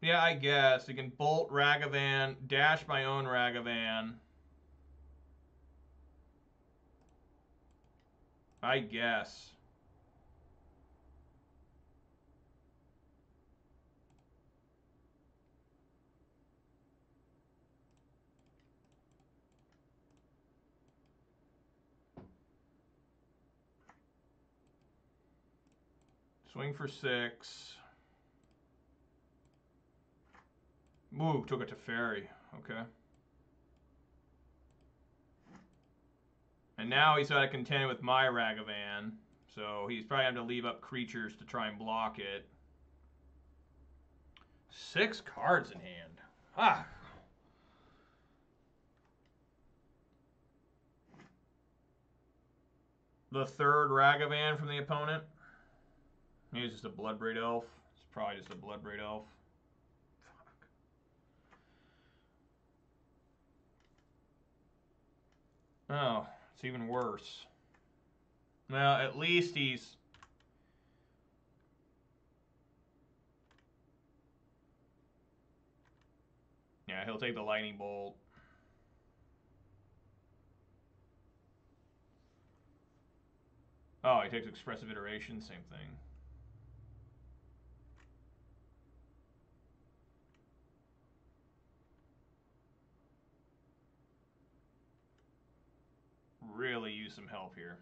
Yeah, I guess. You can bolt Ragavan, dash my own Ragavan. I guess. Swing for six. Ooh, took it to Fairy. Okay. And now he's got to contend with my Ragavan, so he's probably going to have to leave up creatures to try and block it. Six cards in hand. Ah! The third Ragavan from the opponent. He's just a Bloodbraid Elf. It's probably just a Bloodbraid Elf. Fuck. Oh. It's even worse. Well, at least he's... Yeah, he'll take the lightning bolt. Oh, he takes expressive iteration, same thing. Really use some help here.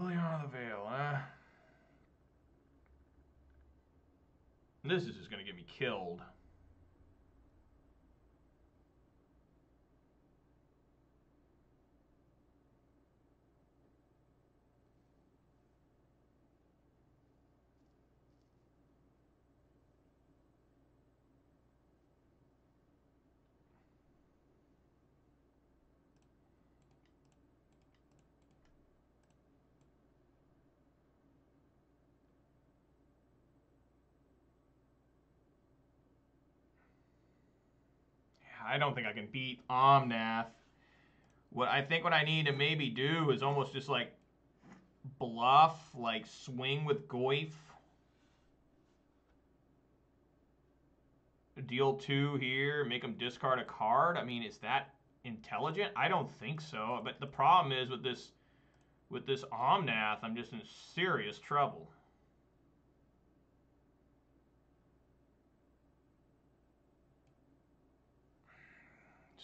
Liliana of the Veil, huh? This is just gonna get me killed. I don't think I can beat Omnath. What I think what I need to maybe do is almost just like bluff, like swing with Goyf. Deal two here, make him discard a card. I mean, is that intelligent? I don't think so. But the problem is with this with this Omnath, I'm just in serious trouble.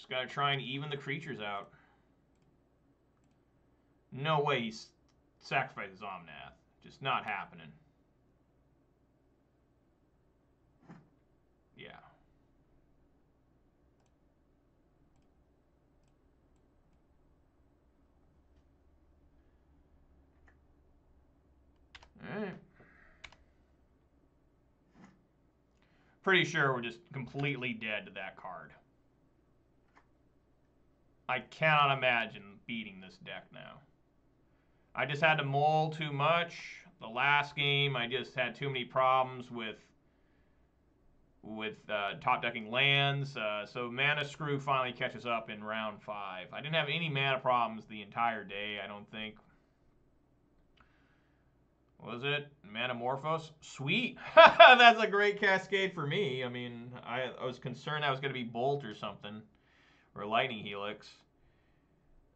Just gotta try and even the creatures out. No way he sacrifices Omnath. Just not happening. Yeah. Alright. Pretty sure we're just completely dead to that card. I cannot imagine beating this deck now. I just had to mull too much. The last game, I just had too many problems with with uh, top decking lands. Uh, so Mana Screw finally catches up in round five. I didn't have any mana problems the entire day, I don't think. Was it Manamorphos? Sweet. That's a great cascade for me. I mean, I, I was concerned I was going to be Bolt or something. Or Lightning Helix.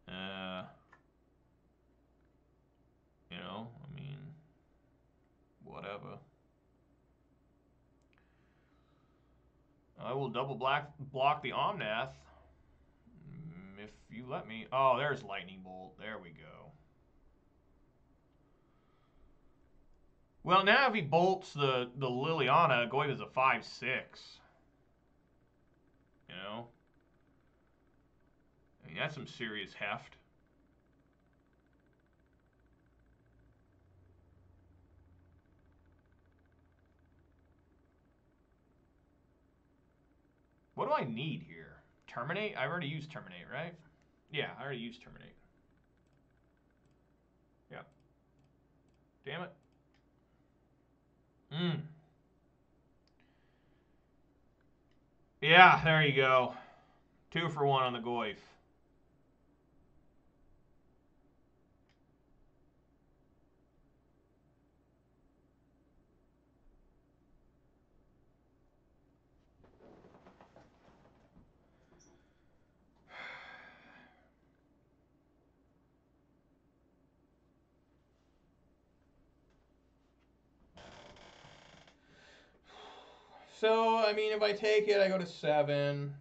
Uh, you know, I mean, whatever. I will double black, block the Omnath if you let me. Oh, there's Lightning Bolt. There we go. Well, now if he bolts the, the Liliana, Goyf is a five six. You know? That's some serious heft. What do I need here? Terminate? I've already used Terminate, right? Yeah, I already used Terminate. Yeah. Damn it. Hmm. Yeah, there you go. Two for one on the Goyf. So, I mean, if I take it, I go to seven.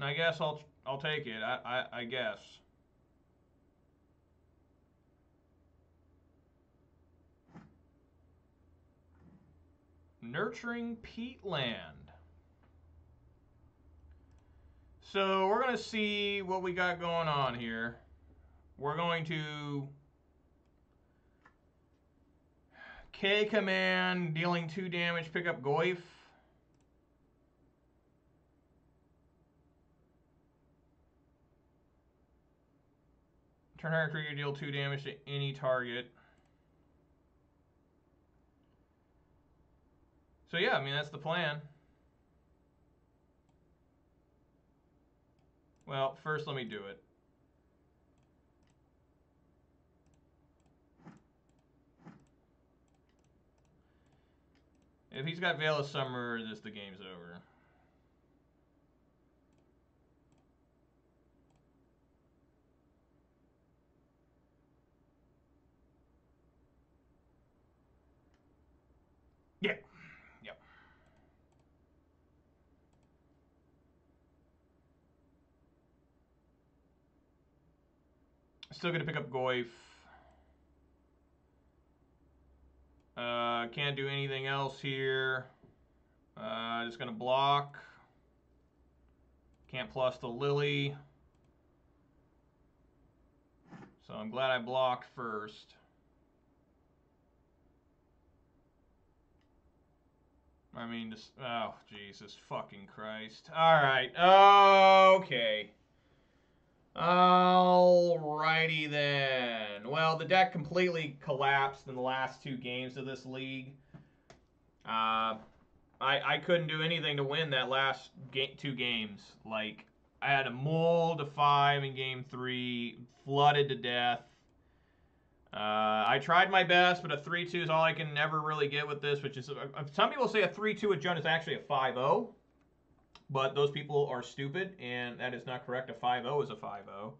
I guess I'll I'll take it. I I, I guess. Nurturing Peatland. So we're going to see what we got going on here. We're going to K command, dealing two damage, pick up Goyf. Turn her trigger, deal two damage to any target. So yeah, I mean, that's the plan. Well, first let me do it. If he's got Veil of Summer, this the game's over. Yeah. Yep. Still gonna pick up Goyf. Uh, can't do anything else here. Uh, just gonna block. Can't plus the Lily. So I'm glad I blocked first. I mean, just, oh, Jesus fucking Christ. All right, okay. Alrighty then. Well, the deck completely collapsed in the last two games of this league. Uh, I I couldn't do anything to win that last ga two games. Like, I had a mull to five in game three, flooded to death. Uh, I tried my best, but a three two is all I can ever really get with this, which is, uh, some people say a three two with Jund is actually a five oh. But those people are stupid, and that is not correct. A five oh is a five oh.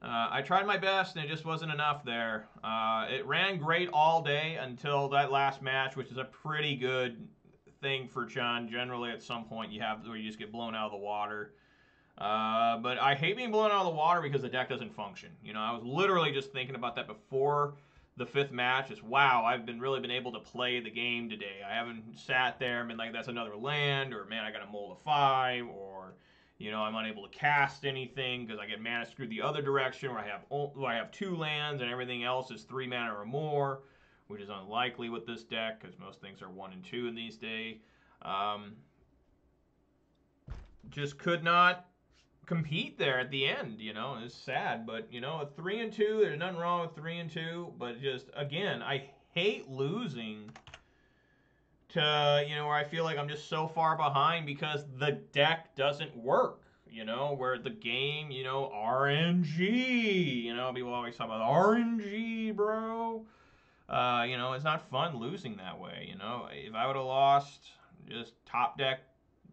Uh, I tried my best, and it just wasn't enough there. Uh, it ran great all day until that last match, which is a pretty good thing for Jund. Generally, at some point, you have where you just get blown out of the water. Uh, but I hate being blown out of the water because the deck doesn't function. You know, I was literally just thinking about that before the fifth match. Is wow, I've been really been able to play the game today. I haven't sat there and been like, that's another land, or man, I got a mull to five, or you know, I'm unable to cast anything because I get mana screwed the other direction, where I have where I have two lands and everything else is three mana or more, which is unlikely with this deck because most things are one and two in these days. Um, just could not compete there at the end, you know. It's sad, but you know, a three and two, there's nothing wrong with three and two, but just again, I hate losing to, you know, where I feel like I'm just so far behind because the deck doesn't work, you know, where the game, you know, R N G, you know, people always talk about R N G, bro. Uh, you know, it's not fun losing that way, you know. If I would have lost just top deck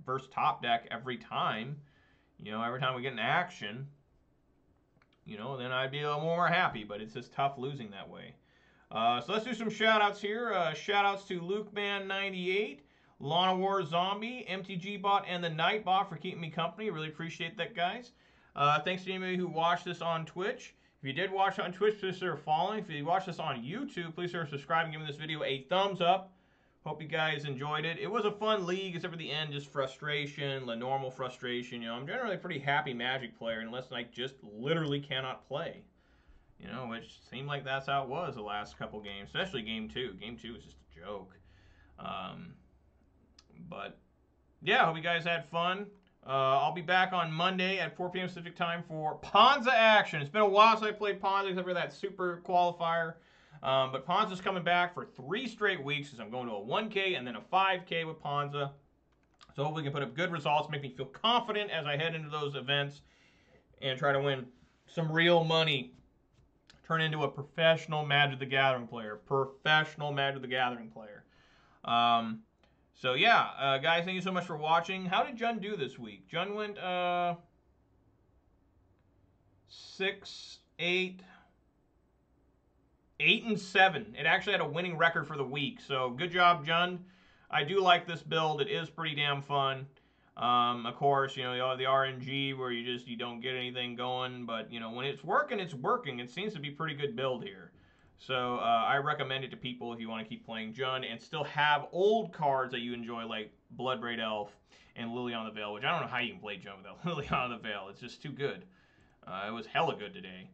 versus top deck every time, you know, every time we get an action, you know, then I'd be a little more happy, but it's just tough losing that way. Uh, so let's do some shout-outs here. Uh, shout-outs to Luke Man ninety-eight, Lana War Zombie, M T G Bot, and the Night Bot for keeping me company. Really appreciate that, guys. Uh, thanks to anybody who watched this on Twitch. If you did watch on Twitch, please consider following. If you watch this on YouTube, please consider subscribing, giving this video a thumbs up. Hope you guys enjoyed it. It was a fun league, except for the end, just frustration, the normal frustration. You know, I'm generally a pretty happy Magic player, unless I just literally cannot play. You know, which seemed like that's how it was the last couple games, especially game two. Game two was just a joke. Um, but, yeah, hope you guys had fun. Uh, I'll be back on Monday at four P M Pacific time for Ponza action. It's been a while since I played Ponza, except for that super qualifier. Um, but Ponza's coming back for three straight weeks, since I'm going to a one K and then a five K with Ponza. So hopefully we can put up good results, make me feel confident as I head into those events and try to win some real money. Turn into a professional Magic the Gathering player. Professional Magic the Gathering player. Um, so, yeah. Uh, guys, thank you so much for watching. How did Jund do this week? Jund went uh, six, eight, eight, and seven. It actually had a winning record for the week. So, good job, Jund. I do like this build. It is pretty damn fun. Um, of course, you know, the R N G where you just, you don't get anything going, but, you know, when it's working, it's working. It seems to be a pretty good build here. So, uh, I recommend it to people if you want to keep playing Jund and still have old cards that you enjoy, like Bloodbraid Elf and Liliana of the Veil, which I don't know how you can play Jund without Liliana of the Veil. It's just too good. Uh, it was hella good today.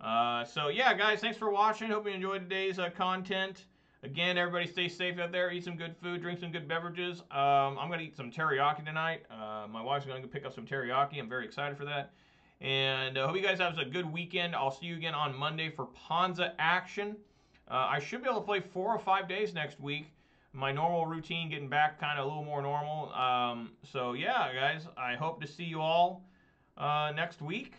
Uh, so, yeah, guys, thanks for watching. Hope you enjoyed today's uh, content. Again, everybody stay safe out there. Eat some good food. Drink some good beverages. Um, I'm going to eat some teriyaki tonight. Uh, my wife's going to go pick up some teriyaki. I'm very excited for that. And I uh, hope you guys have a good weekend. I'll see you again on Monday for Ponza action. Uh, I should be able to play four or five days next week. My normal routine getting back kind of a little more normal. Um, so, yeah, guys, I hope to see you all uh, next week.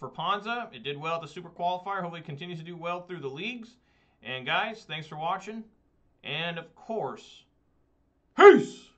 For Ponza, it did well at the Super Qualifier. Hopefully it continues to do well through the leagues. And guys, thanks for watching, and of course, peace!